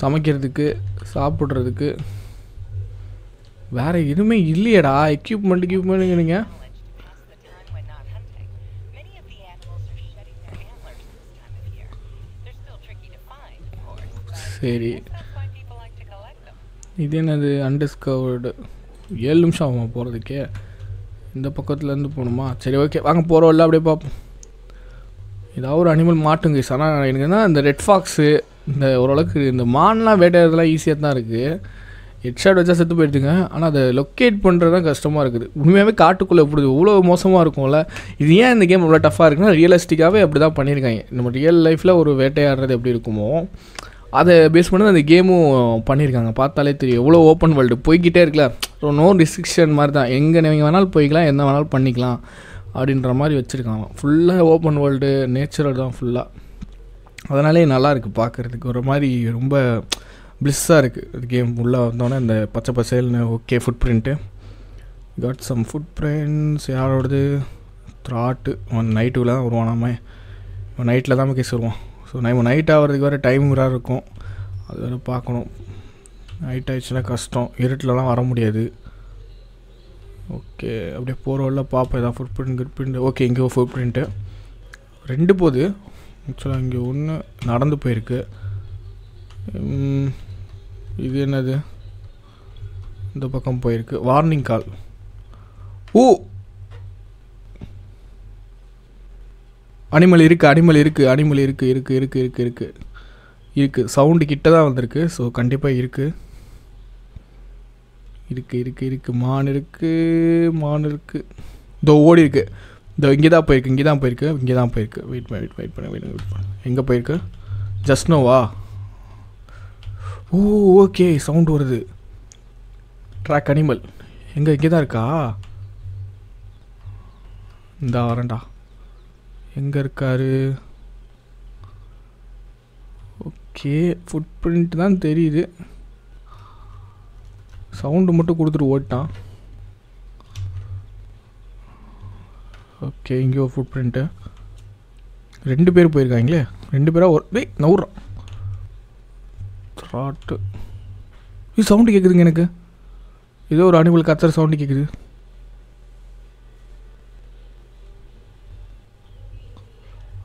சமைக்கிறதுக்கு, சாப்பிட்றதுக்கு வேறு எதுவுமே இல்லையடா. எக்யூப்மெண்ட் எக்யூப்மெண்ட்டுங்கிறீங்க. சரி, இது என்னது? அன்டிஸ்கவர்டு. ஏழு நிமிஷம் ஆகுமா போகிறதுக்கே? இந்த பக்கத்துலேருந்து போகணுமா? சரி ஓகே, வாங்க போகிறோம். இல்லை, அப்படியே பார்ப்போம். ஏதாவது ஒரு அனிமல் மாட்டுங்க. ஆனால் எனக்கு என்ன இந்த ரெட் ஃபாக்ஸு இந்த ஓரளவுக்கு இந்த மான்லாம் வேட்டையாடுறதுலாம் ஈஸியாக தான் இருக்குது. ஹெட்ஷாட் வச்சா செத்து போயிடுதுங்க. ஆனால் அதை லொக்கேட் பண்ணுறது தான் கஷ்டமாக இருக்குது. உண்மையாகவே காட்டுக்குள்ளே இப்படி இவ்வளோ மோசமாக இருக்கும்ல. இது ஏன் இந்த கேம் இவ்வளோ டஃப்பாக இருக்குன்னா ரியலிஸ்டிக்காகவே அப்படி தான் பண்ணியிருக்காங்க. நம்ம ரியல் லைஃப்பில் ஒரு வேட்டையாடுறது எப்படி இருக்குமோ அதை பேஸ் பண்ணி அந்த கேமும் பண்ணியிருக்காங்க. பார்த்தாலே தெரியும் எவ்வளோ ஓப்பன் வேர்ல்டு போய்கிட்டே இருக்கலாம். ஸோ நோ ரெஸ்ட்ரிக்ஷன் மாதிரி தான், எங்கே நீங்கள் வேணாலும் போய்க்கலாம், என்ன வேணாலும் பண்ணிக்கலாம் அப்படின்ற மாதிரி வச்சுருக்காங்க. ஃபுல்லாக ஓப்பன் வேர்ல்டு, நேச்சுரல் தான் ஃபுல்லாக. அதனாலே நல்லாயிருக்கு பார்க்குறதுக்கு, ஒரு மாதிரி ரொம்ப ப்ளிஸ்ஸாக இருக்குது கேம். உள்ளே வந்தோடனே அந்த பச்சை பசேல்னு okay food print got some food prints. யாரோடது த்ராட்டு ஒன் நைட்டுக்குள்ளே தான் வருவான், நம்ம இவன் நைட்டில் தான் கேஸ் வருவான். ஸோ நம்ம நைட் ஆகிறதுக்கு வேறு டைம் வேறு இருக்கும், அது வேறு பார்க்கணும். நைட் ஆகிடுச்சுன்னா கஷ்டம், இருட்டிலலாம் வர முடியாது. ஓகே அப்படியே போகிற வரல பார்ப்போம் எதாவது food print good print. Okay இங்கே ஃபுட் பிரிண்ட்டு ரெண்டு போகுது ஆக்சுவலாக. இங்கே ஒன்று நடந்து போயிருக்கு. இது என்னது, இந்த பக்கம் போயிருக்கு. Warning call. ஓ அனிமல் இருக்குது, அனிமல் இருக்குது, அனிமல் இருக்குது இருக்குது இருக்குது இருக்குது இருக்குது இருக்குது சவுண்டு கிட்ட தான் வந்திருக்கு. ஸோ கண்டிப்பாக இருக்குது இருக்குது இருக்குது இருக்குது மான் இருக்குது மான் இருக்குது இதோ ஓடி இருக்குது. இதோ இங்கே தான் போயிருக்கு, இங்கே தான் போயிருக்கு, இங்கே தான் போயிருக்கு. வெயிட் பண்ண வெயிட் வெயிட் பண்ண வெயிட் வெயிட் பண்ண எங்கே போயிருக்கு? ஜஸ்னோவா? ஓ ஓகே சவுண்டு வருது. ட்ராக் அனிமல் எங்கே? இங்கே தான் இருக்கா? இந்த வரண்டா எங்கே இருக்காரு? ஓகே ஃபுட் பிரிண்ட் தான் தெரியுது. சவுண்டு மட்டும் கொடுத்துட்டு ஓட்டான். ஓகே இங்கே ஒரு ஃபுட் பிரிண்ட்டு. ரெண்டு பேர் போயிருக்காங்களே, ரெண்டு பேராக ஒரு டேய் நவுறான். த்ராட்டு இது சவுண்டு கேட்குதுங்க எனக்கு, ஏதோ ஒரு அனிமல் கத்துற சவுண்டு கேட்குது.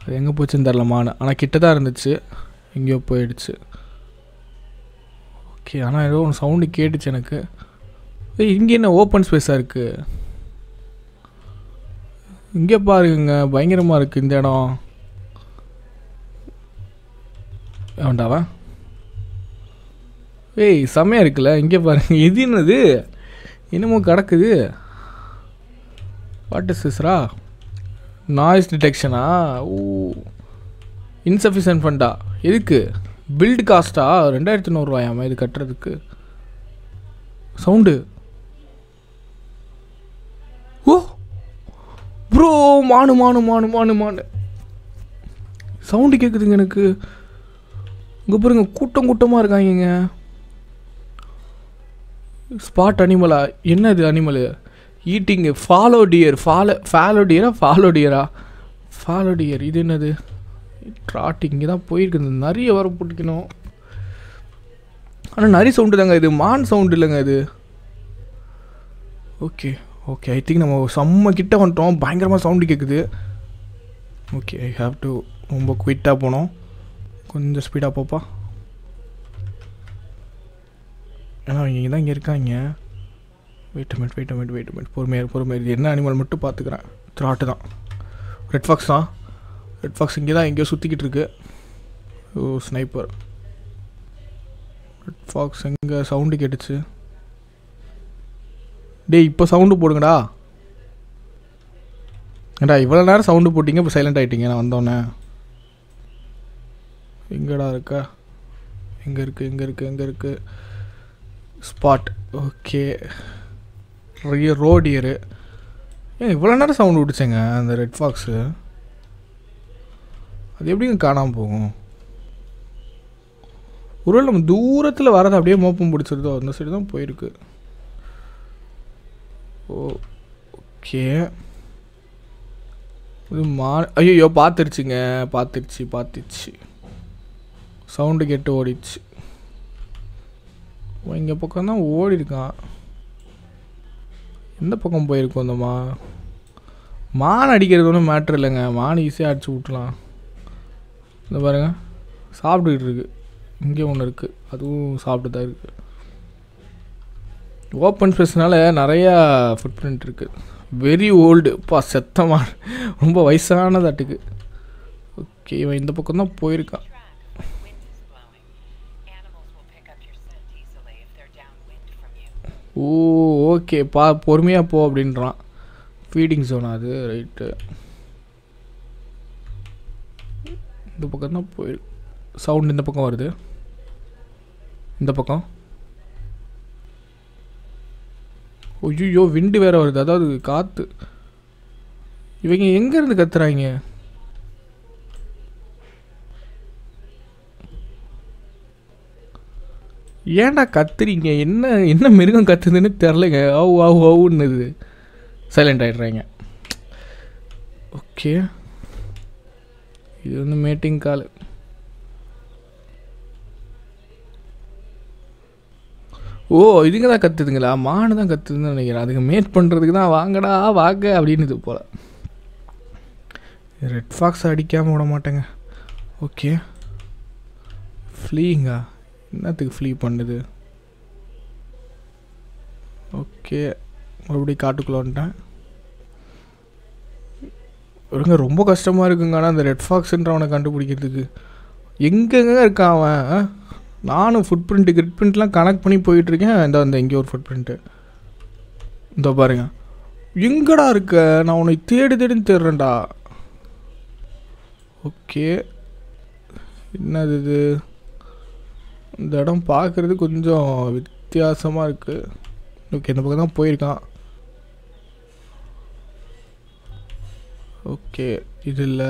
அது எங்கே போச்சுன்னு தெரில மான், ஆனால் கிட்ட தான் இருந்துச்சு, எங்கேயோ போயிடுச்சு. ஓகே ஆனால் ஏதோ ஒன்று சவுண்டு கேட்டுச்சு எனக்கு. இங்கே என்ன ஓப்பன் ஸ்பேஸாக இருக்குது? இங்கே பாருங்க பயங்கரமாக இருக்குது இந்த இடம். வேண்டாவா? ஏய் செம்மையாக இருக்குல்ல. இங்கே பாருங்க, இது என்னது என்னமோ கிடக்குது. வாட் இஸ் திஸ்ரா? நாய்ஸ் டிடெக்ஷனா? ஓ இன்சஃபிஷியன்ட் ஃபண்டா? எதுக்கு? பில்ட் காஸ்ட்டா? ரெண்டாயிரத்தி நூறுரூவாயாமல் இது கட்டுறதுக்கு. சவுண்டு ஓ ப்ரோ மானு மானு மானு மானு மானு சவுண்டு கேட்குதுங்க எனக்கு. இங்கே பாருங்க கூட்டம் கூட்டமாக இருக்காங்க. ஸ்பாட் அனிமலா? என்ன இது animal? ஈட்டிங்கு fallow deer fallow follow டியரா ஃபாலோ டியரா ஃபாலோ டியர். இது என்னது? ட்ராட் இங்கே தான் போயிருக்குது. நிறைய வர பிடிக்கணும். ஆனால் நிறைய சவுண்டு தாங்க இது, மான் சவுண்டு இல்லைங்க இது. ஓகே ஓகே ஐ திங்க் நம்ம செம்ம கிட்ட வந்துட்டோம். பயங்கரமாக சவுண்டு கேட்குது. ஓகே ஐ ஹாவ் டு ரொம்ப குயிட்டாக போனோம். கொஞ்சம் ஸ்பீடாக போப்பா, ஏன்னா அவங்க இங்கே தான் இங்கே இருக்காங்க. Wait minute wait minute wait minute பொறுமையாக பொறுமையாக. இது என்ன அனிமல் மட்டும் பார்த்துக்கிறேன். த்ராட்டு தான், ரெட் ஃபாக்ஸ் தான். ரெட் ஃபாக்ஸ் இங்கே தான் எங்கேயோ சுற்றிக்கிட்டு இருக்கு. Oh sniper. ரெட் ஃபாக்ஸ் எங்கே? சவுண்டு கேட்டுச்சு. டேய் இப்போ சவுண்டு போடுங்கடா. ஏண்டா இவ்வளோ நேரம் சவுண்டு போட்டிங்க, இப்போ சைலண்ட் ஆகிட்டீங்க நான் வந்தோடனே. எங்கடா இருக்கா? எங்கே இருக்குது எங்கே இருக்குது எங்கே இருக்குது? ஸ்பாட். Okay roe deer. ஏன் இவ்வளோ நேரம் சவுண்டு விட்டுச்சேங்க அந்த ரெட் ஃபாக்ஸு? அது எப்படிங்க காணாமல் போகும்? ஒருவேளை நம்ம தூரத்தில் வரது அப்படியே மோப்பம் பிடிச்சிருதோ? அந்த சைடு தான் போயிருக்கு. ஓகே இது மா ஐயோ பார்த்துருச்சுங்க, பார்த்துருச்சு பார்த்துச்சு சவுண்டு கேட்டு ஓடிடுச்சு. இங்கே பக்கம் தான் ஓடி இருக்கான். எந்த பக்கம் போயிருக்கோம்? அந்த மா மான் அடிக்கிறது ஒன்றும் மேட்ரு இல்லைங்க, மான் ஈஸியாக அடிச்சு விட்லாம். இந்த பாருங்க சாப்பிட்டுக்கிட்டு இருக்கு. இங்கே ஒன்று இருக்குது, அதுவும் சாப்பிட்டு தான் இருக்குது. ஓப்பன் ஸ்பேஸ்னால நிறையா ஃபுட் பிரிண்ட் இருக்குது. வெரி ஓல்டு பா, செத்தமான ரொம்ப வயசானதாட்டுக்கு. ஓகே இவன் இந்த பக்கம் தான் போயிருக்கான். ஓ ஓகே பா பொறுமையாக போ அப்படின்றான். ஃபீடிங் ஜோனா அது? ரைட்டு இந்த பக்கம் தான் போயிருக்கு. சவுண்டு இந்த பக்கம் வருது. இந்த பக்கம் ஐயோ விண்டு வேற வருது. அதாவது காத்து. இவங்க எங்க இருந்து கத்துறாங்க? ஏன்டா கத்துறீங்க? என்ன என்ன மிருகம் கத்துதுன்னு தெரியலங்க. ஆவு ஆவு ஆவுன்னுது. சைலண்ட் ஆகிடுறாங்க. ஓகே இது வந்து மீட்டிங் கால். ஓ இதுங்க தான் கற்றுதுங்களா? மானு தான் கற்றுதுன்னு நினைக்கிறேன். அதுக்கு மேட் பண்ணுறதுக்கு தான் வாங்கடா வாங்க அப்படின்னுது போல். ரெட் ஃபாக்ஸ் அடிக்காமல் விட மாட்டேங்க. ஓகே ஃப்ளீங்கா? என்னத்துக்கு ஃப்ளீ பண்ணுது? ஓகே மறுபடியும் காட்டுக்குள்ளேன்ட்டேன். ஒருங்க ரொம்ப கஷ்டமாக இருக்குங்க. ஆனால் அந்த ரெட் ஃபாக்ஸுன்றவனை கண்டுபிடிக்கிறதுக்கு எங்கெங்க இருக்கான் அவன்? நானும் ஃபுட் பிரிண்ட்டு கிரிட் பிரிண்ட்லாம் கனெக்ட் பண்ணி போயிட்டுருக்கேன். இந்த அந்த எங்கேயோ ஒரு ஃபுட் பிரிண்ட்டு இந்த பாருங்க. எங்கடா இருக்க? நான் உன்னை தேடி தேடின்னு தேடுறேன்டா. ஓகே என்னது இது? இந்த இடம் பார்க்குறது கொஞ்சம் வித்தியாசமாக இருக்குது. ஓகே இந்த பக்கம் தான் போயிருக்கான். ஓகே இது இல்லை.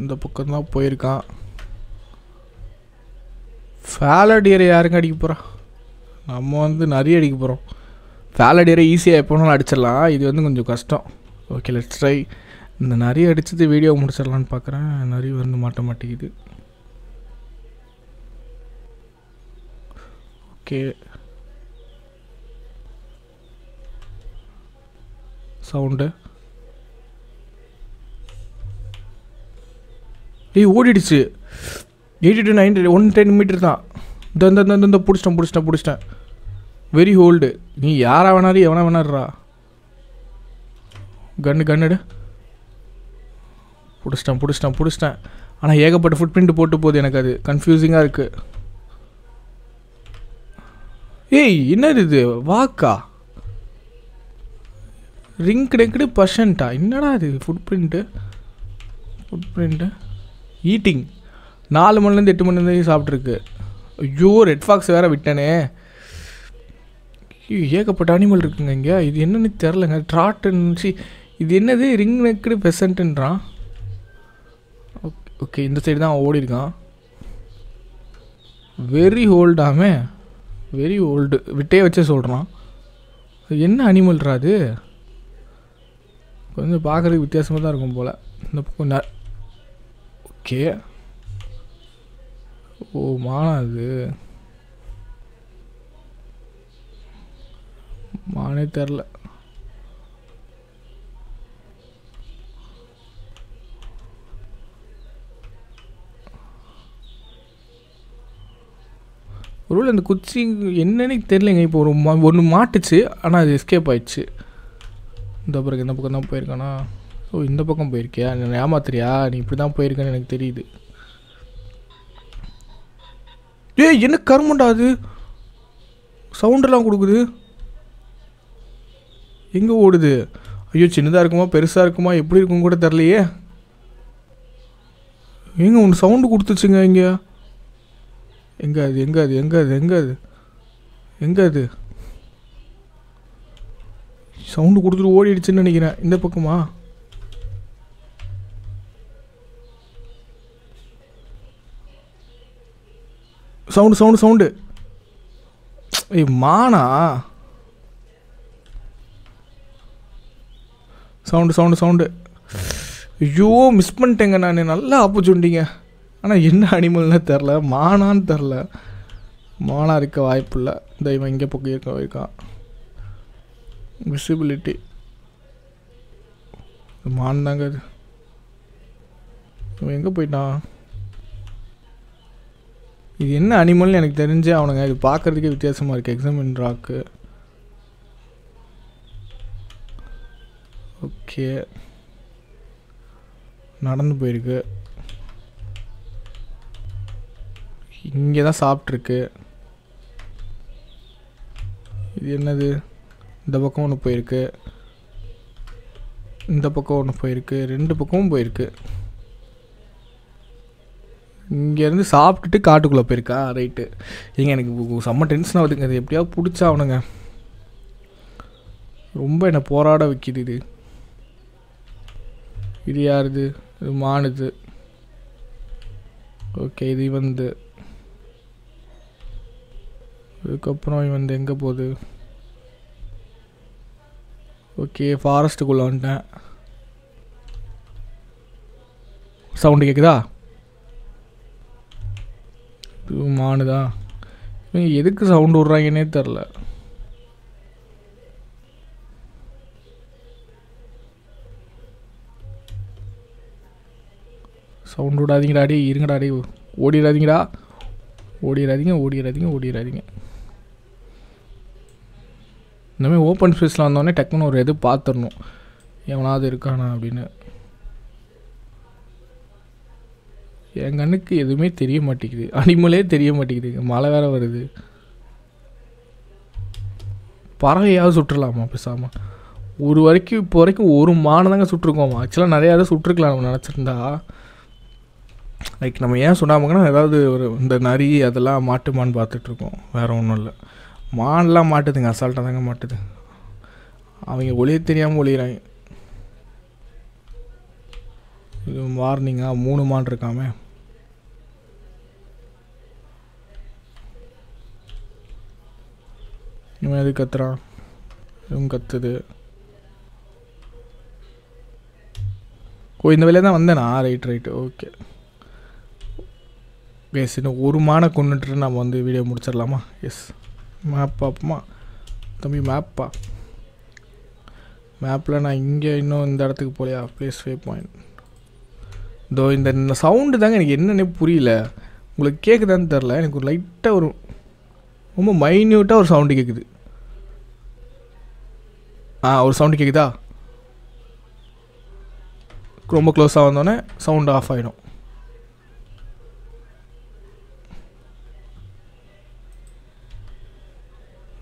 இந்த பக்கம்தான் போயிருக்கான். ஃபேலடியரை யாருங்க அடிக்க போகிறோம்? நம்ம வந்து நிறைய அடிக்க போகிறோம். ஃபேலடியரை ஈஸியாக எப்போனாலும் அடிச்சிடலாம். இது வந்து கொஞ்சம் கஷ்டம். Okay let's try. இந்த நிறைய அடித்தது வீடியோ முடிச்சிடலான்னு பார்க்குறேன். நிறைய வந்து மாட்ட மாட்டேங்குது. Okay sound. ஏய் ஓடிடுச்சு. Eighty to ninety one ten metre தான். இந்த இந்த பிடிச்சிட்டேன் பிடிச்சிட்டேன் பிடிச்சிட்டேன் வெரி ஹோல்டு. நீ யாராக வேணாரு எவனா வேணாடுறா. கன்று கன்னுடு. பிடிச்சிட்டேன் பிடிச்சிட்டேன் பிடிச்சிட்டேன் ஆனால் ஏகப்பட்ட ஃபுட் பிரிண்ட் போட்டு போகுது. எனக்கு அது கன்ஃபியூசிங்காக இருக்குது. ஏய் என்னது இது? வாக்கா ரிங்க் டெக்குடு பர்சன்ட்டா? என்னடா இது? Footprint footprint eating. நாலு மணிலேருந்து எட்டு மணிலேருந்து சாப்பிட்ருக்கு. ஐயோ ரெட் ஃபாக்ஸ் வேறு விட்டனே. ஏகப்பட்ட அனிமல் இருக்குங்க இங்கே. இது என்னன்னு தெரிலங்க. ட்ராட்டுன்னு இது என்னது? ரிங் நெக்குடு பெசன்ட்டுன்றான். ஓகே ஓகே இந்த சைடு தான் ஓடி இருக்கான். வெரி ஓல்டாமே வெரி ஓல்டு விட்டே வச்சே சொல்கிறான். என்ன அனிமல்ரா அது? கொஞ்சம் பார்க்குறதுக்கு வித்தியாசமாக தான் இருக்கும் போல். இந்த பக்கம் ஓகே. ஓ மானா அது? மானே தெரில. ஒருவேளை அந்த குச்சி என்னன்னு தெரியலங்க. இப்போ ஒரு ஒன்று மாட்டுச்சு ஆனால் அது எஸ்கேப் ஆயிடுச்சு. இந்த பிறகு இந்த பக்கம் தான் போயிருக்கானா? ஓ இந்த பக்கம் போயிருக்கியா? நான் ஏமாத்துறியா? நீ இப்படி தான் போயிருக்கேன்னு எனக்கு தெரியுது. ஏ என்ன கருமண்டா அது? சவுண்டெல்லாம் கொடுக்குது. எங்கே ஓடுது? ஐயோ சின்னதாக இருக்குமா பெருசாக இருக்குமா எப்படி இருக்கும் கூட தெரிலையே. எங்கே ஒன்று சவுண்டு கொடுத்துச்சுங்க இங்கே. எங்கே அது எங்கே அது எங்கே அது எங்கே அது எங்கே அது? சவுண்டு கொடுத்துட்டு ஓடிடுச்சுன்னு நினைக்கிறேன். இந்த பக்கமா? Sound sound sound. ஏய் மானா சவுண்டு சவுண்டு சவுண்டு. ஐயோ மிஸ் பண்ணிட்டேங்க நான். நல்லா ஆப்பர்ச்சுனிட்டிங்க. ஆனால் என்ன அனிமல்னா தெரில. மானான்னு தெரில. மானா இருக்க வாய்ப்பு இல்லை. இந்த இவன் இங்கே பக்கம் இருக்க இருக்கான். விசிபிலிட்டி மான் தாங்க அது. இவன் எங்கே போயிட்டான்? இது என்ன அனிமல்னு எனக்கு தெரிஞ்சு அவனுங்க. இது பார்க்குறதுக்கே வித்தியாசமாக இருக்குது. எக்ஸாமின் ராக்கு. ஓகே நடந்து போயிருக்கு. இங்கே தான் சாப்பிட்ருக்கு. இது என்னது? இந்த பக்கம் ஒன்று போயிருக்கு, இந்த பக்கம் ஒன்று போயிருக்கு, ரெண்டு பக்கமும் போயிருக்கு. இங்கேருந்து சாப்பிட்டுட்டு காட்டுக்குள்ளே போயிருக்கா. ரைட்டு. ஏங்க எனக்கு செம்ம டென்ஷன் ஆகுதுங்க. அது எப்படியாவது பிடிச்சாவணுங்க. ரொம்ப என்னை போராட வைக்கிது. இது இது யாருது? இது மானுது. ஓகே, இது வந்து இதுக்கப்புறம் இவன் வந்து எங்கே போகுது? ஓகே, ஃபாரஸ்ட்டுக்குள்ளே வந்துட்டேன். சவுண்டு கேட்குதா? இது மானுதா. இவங்க எதுக்கு சவுண்டு விட்றாங்கன்னே தெரில. சவுண்டு விடாதீங்கடா, அடி இருங்கடா, அடி ஓடிடாதீங்கடா, ஓடிடாதீங்க ஓடிடாதீங்க ஓடிடாதீங்க. இந்தமாதிரி ஓப்பன் ஸ்பேஸில் வந்தோடனே டக்குன்னு ஒரு இது பார்த்துடணும், எவனாவது இருக்கானா அப்படின்னு. என் கண்ணுக்கு எதுவுமே தெரிய மாட்டேங்குது, அனிமலே தெரிய மாட்டேங்குது. மழை வேறு வருது. பறவையாவது சுற்றுலாமா? பேசாமல் ஒரு வரைக்கும் இப்போ வரைக்கும் ஒரு மானதாங்க சுற்றுருக்கோமா? ஆக்சுவலாக நிறையா இதை சுற்றுருக்கலாம் நம்ம நினச்சிருந்தா. லைக் நம்ம ஏன் சொன்னாங்கன்னா, ஏதாவது ஒரு இந்த நரி அதெல்லாம் மாட்டு மான் பார்த்துட்ருக்கோம், வேறு ஒன்றும் இல்லை. மான்லாம் மாட்டுதுங்க, அசால்ட்டாக தாங்க மாட்டுது. அவங்க ஒளிய தெரியாமல் ஒளிகிறாங்க. இது வார்னிங்கா? மூணு மான் இருக்காமே. இவன் எது கத்துறான்? இவன் கத்துது. ஓ, இந்த வேலையை தான் வந்தேண்ணா. Right right okay. எஸ், இன்னும் ஒரு மானை கொண்டுட்டு நம்ம வந்து வீடியோ முடிச்சிடலாமா? எஸ். மேப் அப்பமா தம்பி, மேப்பா? மேப்பில் நான் இங்கே இன்னும் இந்த இடத்துக்கு போகலையா? ப்ளேஸ் வே பாயிண்ட். இதோ இந்த சவுண்டு தாங்க எனக்கு என்னென்னே புரியல. உங்களுக்கு கேட்குதான்னு தெரில. எனக்கு ஒரு லைட்டாக ஒரு ரொம்ப மைன்யூட்டாக ஒரு சவுண்டு கேட்குது. ஆ, ஒரு சவுண்டு கேட்குதா? ரொம்ப க்ளோஸாக வந்தோடனே சவுண்டு ஆஃப் ஆகிடும்.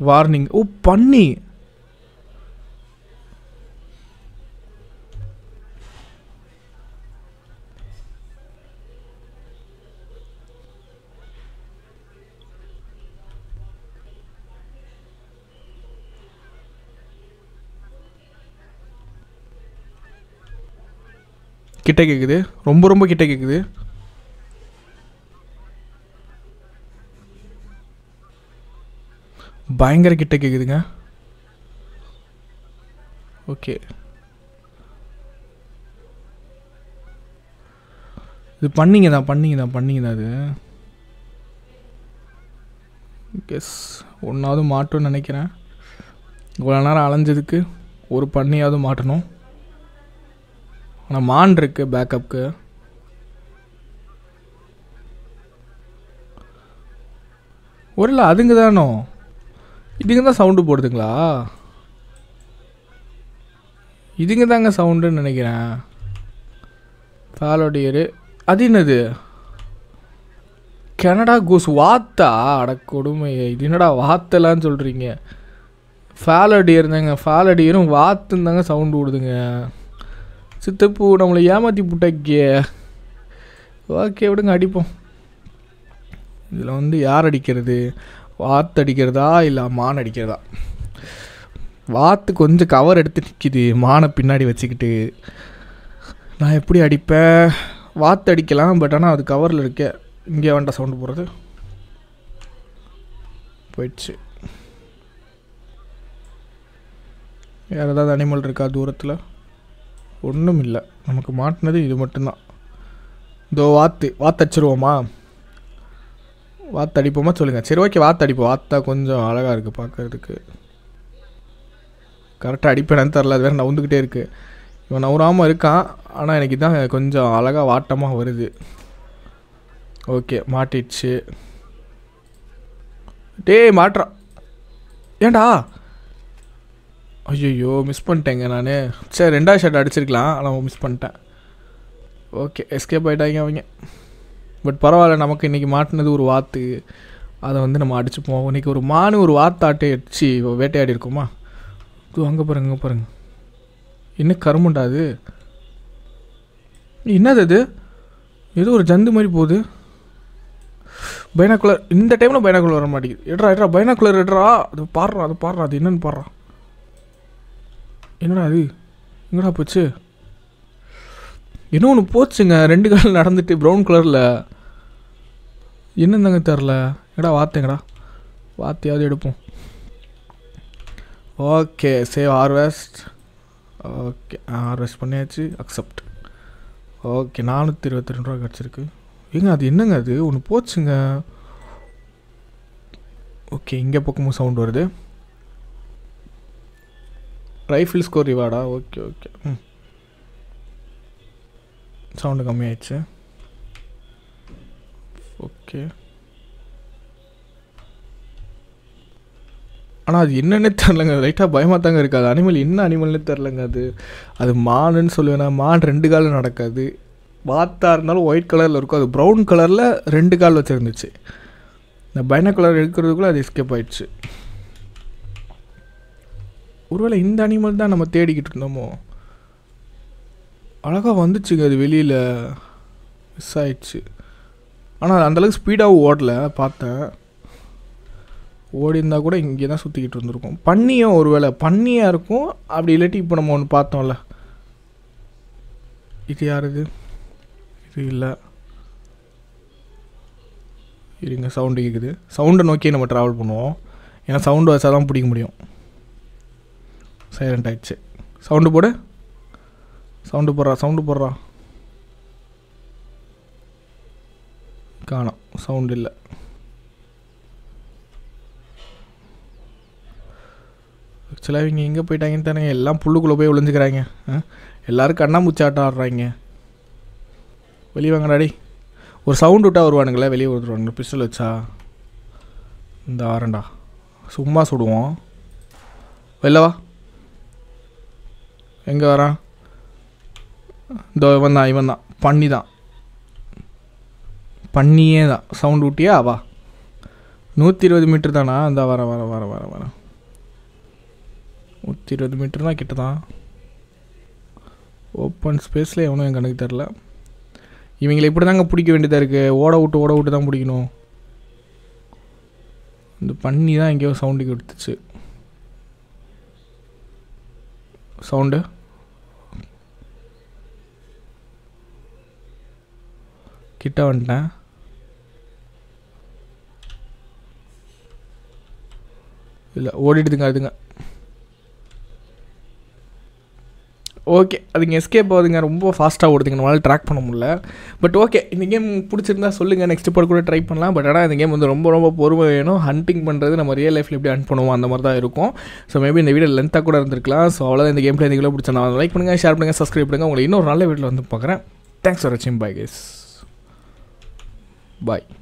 வார்னிங். ஓ, பன்னி. கிட்ட கேட்குது, ரொம்ப ரொம்ப கிட்ட கேட்குது. பயங்கர கிட்ட கேட்குதுங்க. ஓகே, இது பண்ணிங்க தான் பண்ணிங்க தான் பண்ணிங்க தான் அது. எஸ், ஒன்றாவது மாட்டோன்னு நினைக்கிறேன். இவ்வளோ நேரம் அலைஞ்சதுக்கு ஒரு பண்ணியாவது மாட்டணும். ஆனால் மான் இருக்குது பேக்கப்புக்கு. ஒரு இல்லை அதுங்க தானோ? இதுங்க தான் சவுண்டு போடுதுங்களா? இதுங்க தாங்க சவுண்டுன்னு நினைக்கிறேன். பாலோடியரு. அது என்னது? Canada goose. வாத்தா? அட கொடுமை, இது என்னடா வாத்தலான்னு சொல்கிறீங்க? ஃபாலோடியர் தாங்க. ஃபாலோடியரும் வாத்துன்னு தாங்க சவுண்டு விடுதுங்க. சித்தப்பு நம்மளை ஏமாற்றி புட்டக்கே. ஓகே விடுங்க, அடிப்போம். இதில் வந்து யார் அடிக்கிறது? வாத்து அடிக்கிறதா இல்லை மான் அடிக்கிறதா? வாத்து கொஞ்சம் கவர் எடுத்து நிற்கிது, மானை பின்னாடி வச்சுக்கிட்டு. நான் எப்படி அடிப்பேன்? வாத்து அடிக்கலாம், பட் ஆனால் அது கவரில் இருக்க. இங்கே வேண்டா சவுண்டு போடுறது. போயிடுச்சு. வேறு ஏதாவது அனிமல் இருக்கா தூரத்தில்? ஒன்றும் இல்லை. நமக்கு மாட்டினது இது மட்டும்தான். இதோ வாத்து. வாத்து அடிச்சிருவோமா? வாத்து அடிப்போமா? சொல்லுங்கள். சரி, ஓகே, வாத்து அடிப்போம். வாத்தா கொஞ்சம் அழகாக இருக்குது பார்க்குறதுக்கு. கரெக்டாக அடிப்பேன்னு தெரில, அது வேறு நவுந்துக்கிட்டே இருக்குது. இவன் நவுறாமல் இருக்கான், ஆனால் எனக்கு இதான் கொஞ்சம் அழகாக வாட்டமாக வருது. ஓகே, மாட்டிடுச்சு. டே மாட்டுறான். ஏண்டா? ஐயோ, மிஸ் பண்ணிட்டேங்க நான். சரி, ரெண்டாவது ஷாட் அடிச்சிருக்கலாம், ஆனால் மிஸ் பண்ணிட்டேன். ஓகே, எஸ்கேப் ஆகிட்டாங்க அவங்க. பட் பரவாயில்ல, நமக்கு இன்றைக்கி மாட்டினது ஒரு வாத்து. அதை வந்து நம்ம அடிச்சுப்போம். இன்றைக்கி ஒரு மானு ஒரு வாத்தாட்டை அடித்து வேட்டையாடி இருக்கோமா? தோ அங்க பாருங்க அங்க பாருங்க என்ன கருமண்டா அது என்னது இது ஏதோ ஒரு ஜந்து மாதிரி போகுது பைனாகுலர் இந்த டைம்ல பைனாகுலர் வர மாட்டேங்குது எட்ரா எட்ரா பைனாகுலர் எட்ரா அது பாறறா அது பாறறா அது என்னன்னு பாறறா என்னடா அது என்னடா போச்சு இன்னொன்று போச்சுங்க ரெண்டு கால் நடந்துட்டு ப்ரௌன் கலரில் என்னந்தாங்க தெரில எங்கடா வார்த்தைங்கடா வார்த்தையாவது எடுப்போம் okay save harvest okay harvest பண்ணியாச்சு அக்செப்ட் ஓகே நானூற்றி இருபத்தி ரெண்டு ரூபா கிடச்சிருக்கு ஏங்க அது என்னங்க அது ஒன்று போச்சுங்க ஓகே இங்கே பக்கமும் சவுண்ட் வருது ரைஃபிள் ஸ்கோர் ரிவார்டா ஓகே ஓகே ம் சவுண்டு கம்மியாயிடுச்சு ஓகே ஆனால் அது என்னென்னே தெரிலங்க லைட்டாக பயமாக தாங்க இருக்காது அனிமல் என்ன அனிமல்னே தெரிலங்க அது அது மானுன்னு சொல்லுவேன்னா மான் ரெண்டு காலில் நடக்காது வாத்தா இருந்தாலும் ஒயிட் கலரில் இருக்கும் அது ப்ரௌன் கலரில் ரெண்டு கால் வச்சுருந்துச்சு இந்த பைனாகுலர் எடுக்கிறதுக்குள்ளே அது எஸ்கேப் ஆயிடுச்சு ஒருவேளை இந்த அனிமல் தான் நம்ம தேடிக்கிட்டு இருந்தோமோ அழகாக வந்துச்சுங்க அது வெளியில் மிஸ் ஆயிடுச்சு ஆனால் அந்தளவுக்கு ஸ்பீடாகவும் ஓடல பார்த்தேன் ஓடி இருந்தால் கூட இங்கே தான் சுற்றிக்கிட்டு இருந்திருக்கோம் பன்னியும் ஒரு வேளை பன்னியாக இருக்கும் அப்படி இல்லாட்டி இப்போ நம்ம ஒன்று பார்த்தோம்ல இது யாருது இது இல்லை இருங்க சவுண்டு கேட்குது சவுண்டை நோக்கி நம்ம ட்ராவல் பண்ணுவோம் ஏன்னா சவுண்டு வச்சா தான் பிடிக்க முடியும் சைலண்ட் ஆகிடுச்சு சவுண்டு போடு சவுண்டு போடுறா சவுண்டு போடுறா காணோம் சவுண்டு இல்லை ஆக்சுவலாக இவங்க எங்கே போயிட்டாங்கன்னு தானே எல்லாம் புல்லுக்குள்ளே போய் விழுந்துக்கிறாங்க எல்லோரும் கண்ணாமூச்சி ஆட்டம் ஆடுறாங்க வெளியே வாங்கடாடி ஒரு சவுண்டு விட்டால் வருவானுங்களே வெளியே வந்துடுவானுங்க பிஸ்டல் வச்சா இந்த ஆரண்டா சும்மா சுடுவோம் வெளிலவா எங்கே வரான் இதோ இவன் தான் இவன் தான் பண்ணி தான் பண்ணியே தான் சவுண்டு ஊட்டியா வா நூற்றி இருபது மீட்டர் தானா இந்த வர வர வர வர வர நூற்றி இருபது மீட்டர் தான் கிட்ட தான் ஓப்பன் ஸ்பேஸில் எவனும் என் கணக்கு தெரில இவங்களை இப்படி தாங்க பிடிக்க வேண்டியதாக இருக்குது ஓட விட்டு ஓட விட்டு தான் பிடிக்கணும் இந்த பண்ணி தான் எங்கேயோ சவுண்டு கொடுத்துச்சு சவுண்டு கிட்ட வந்துட்டேன் இல்லை ஓடிடுதுங்க அதுங்க ஓகே அதுங்க எஸ்கேப் ஆகுதுங்க ரொம்ப ஃபாஸ்ட்டாக ஓடுதுங்க நம்மளால் ட்ராக் பண்ண முடியல பட் ஓகே இந்த கேம் பிடிச்சிருந்தா சொல்லுங்கள் நெக்ஸ்ட் பார்ட் கூட ட்ரை பண்ணலாம் பட் ஆனால் இந்த கேம் வந்து ரொம்ப ரொம்ப பொறுமை வேணும் ஹண்டிங் பண்ணுறது நம்ம ரியல் லைஃப்பில் எப்படி ஹண்ட் பண்ணுவோம் அந்த மாதிரி தான் இருக்கும் ஸோ மேபி இந்த வீடியோ லென்த்தாக கூட இருந்திருக்கலாம் ஸோ அவ்வளோதான் இந்த கேம் பிளே இந்த வீடியோ பிடிச்சா லைக் பண்ணுங்கள் ஷேர் பண்ணுங்கள் சப்ஸ்கிரைப் பண்ணுங்கள் உங்களுக்கு இன்னொரு நல்ல வீடியோவில் வந்து பார்க்குறேன் தேங்க்ஸ் ஃபார் வாட்சிங் பை கைஸ் Bye.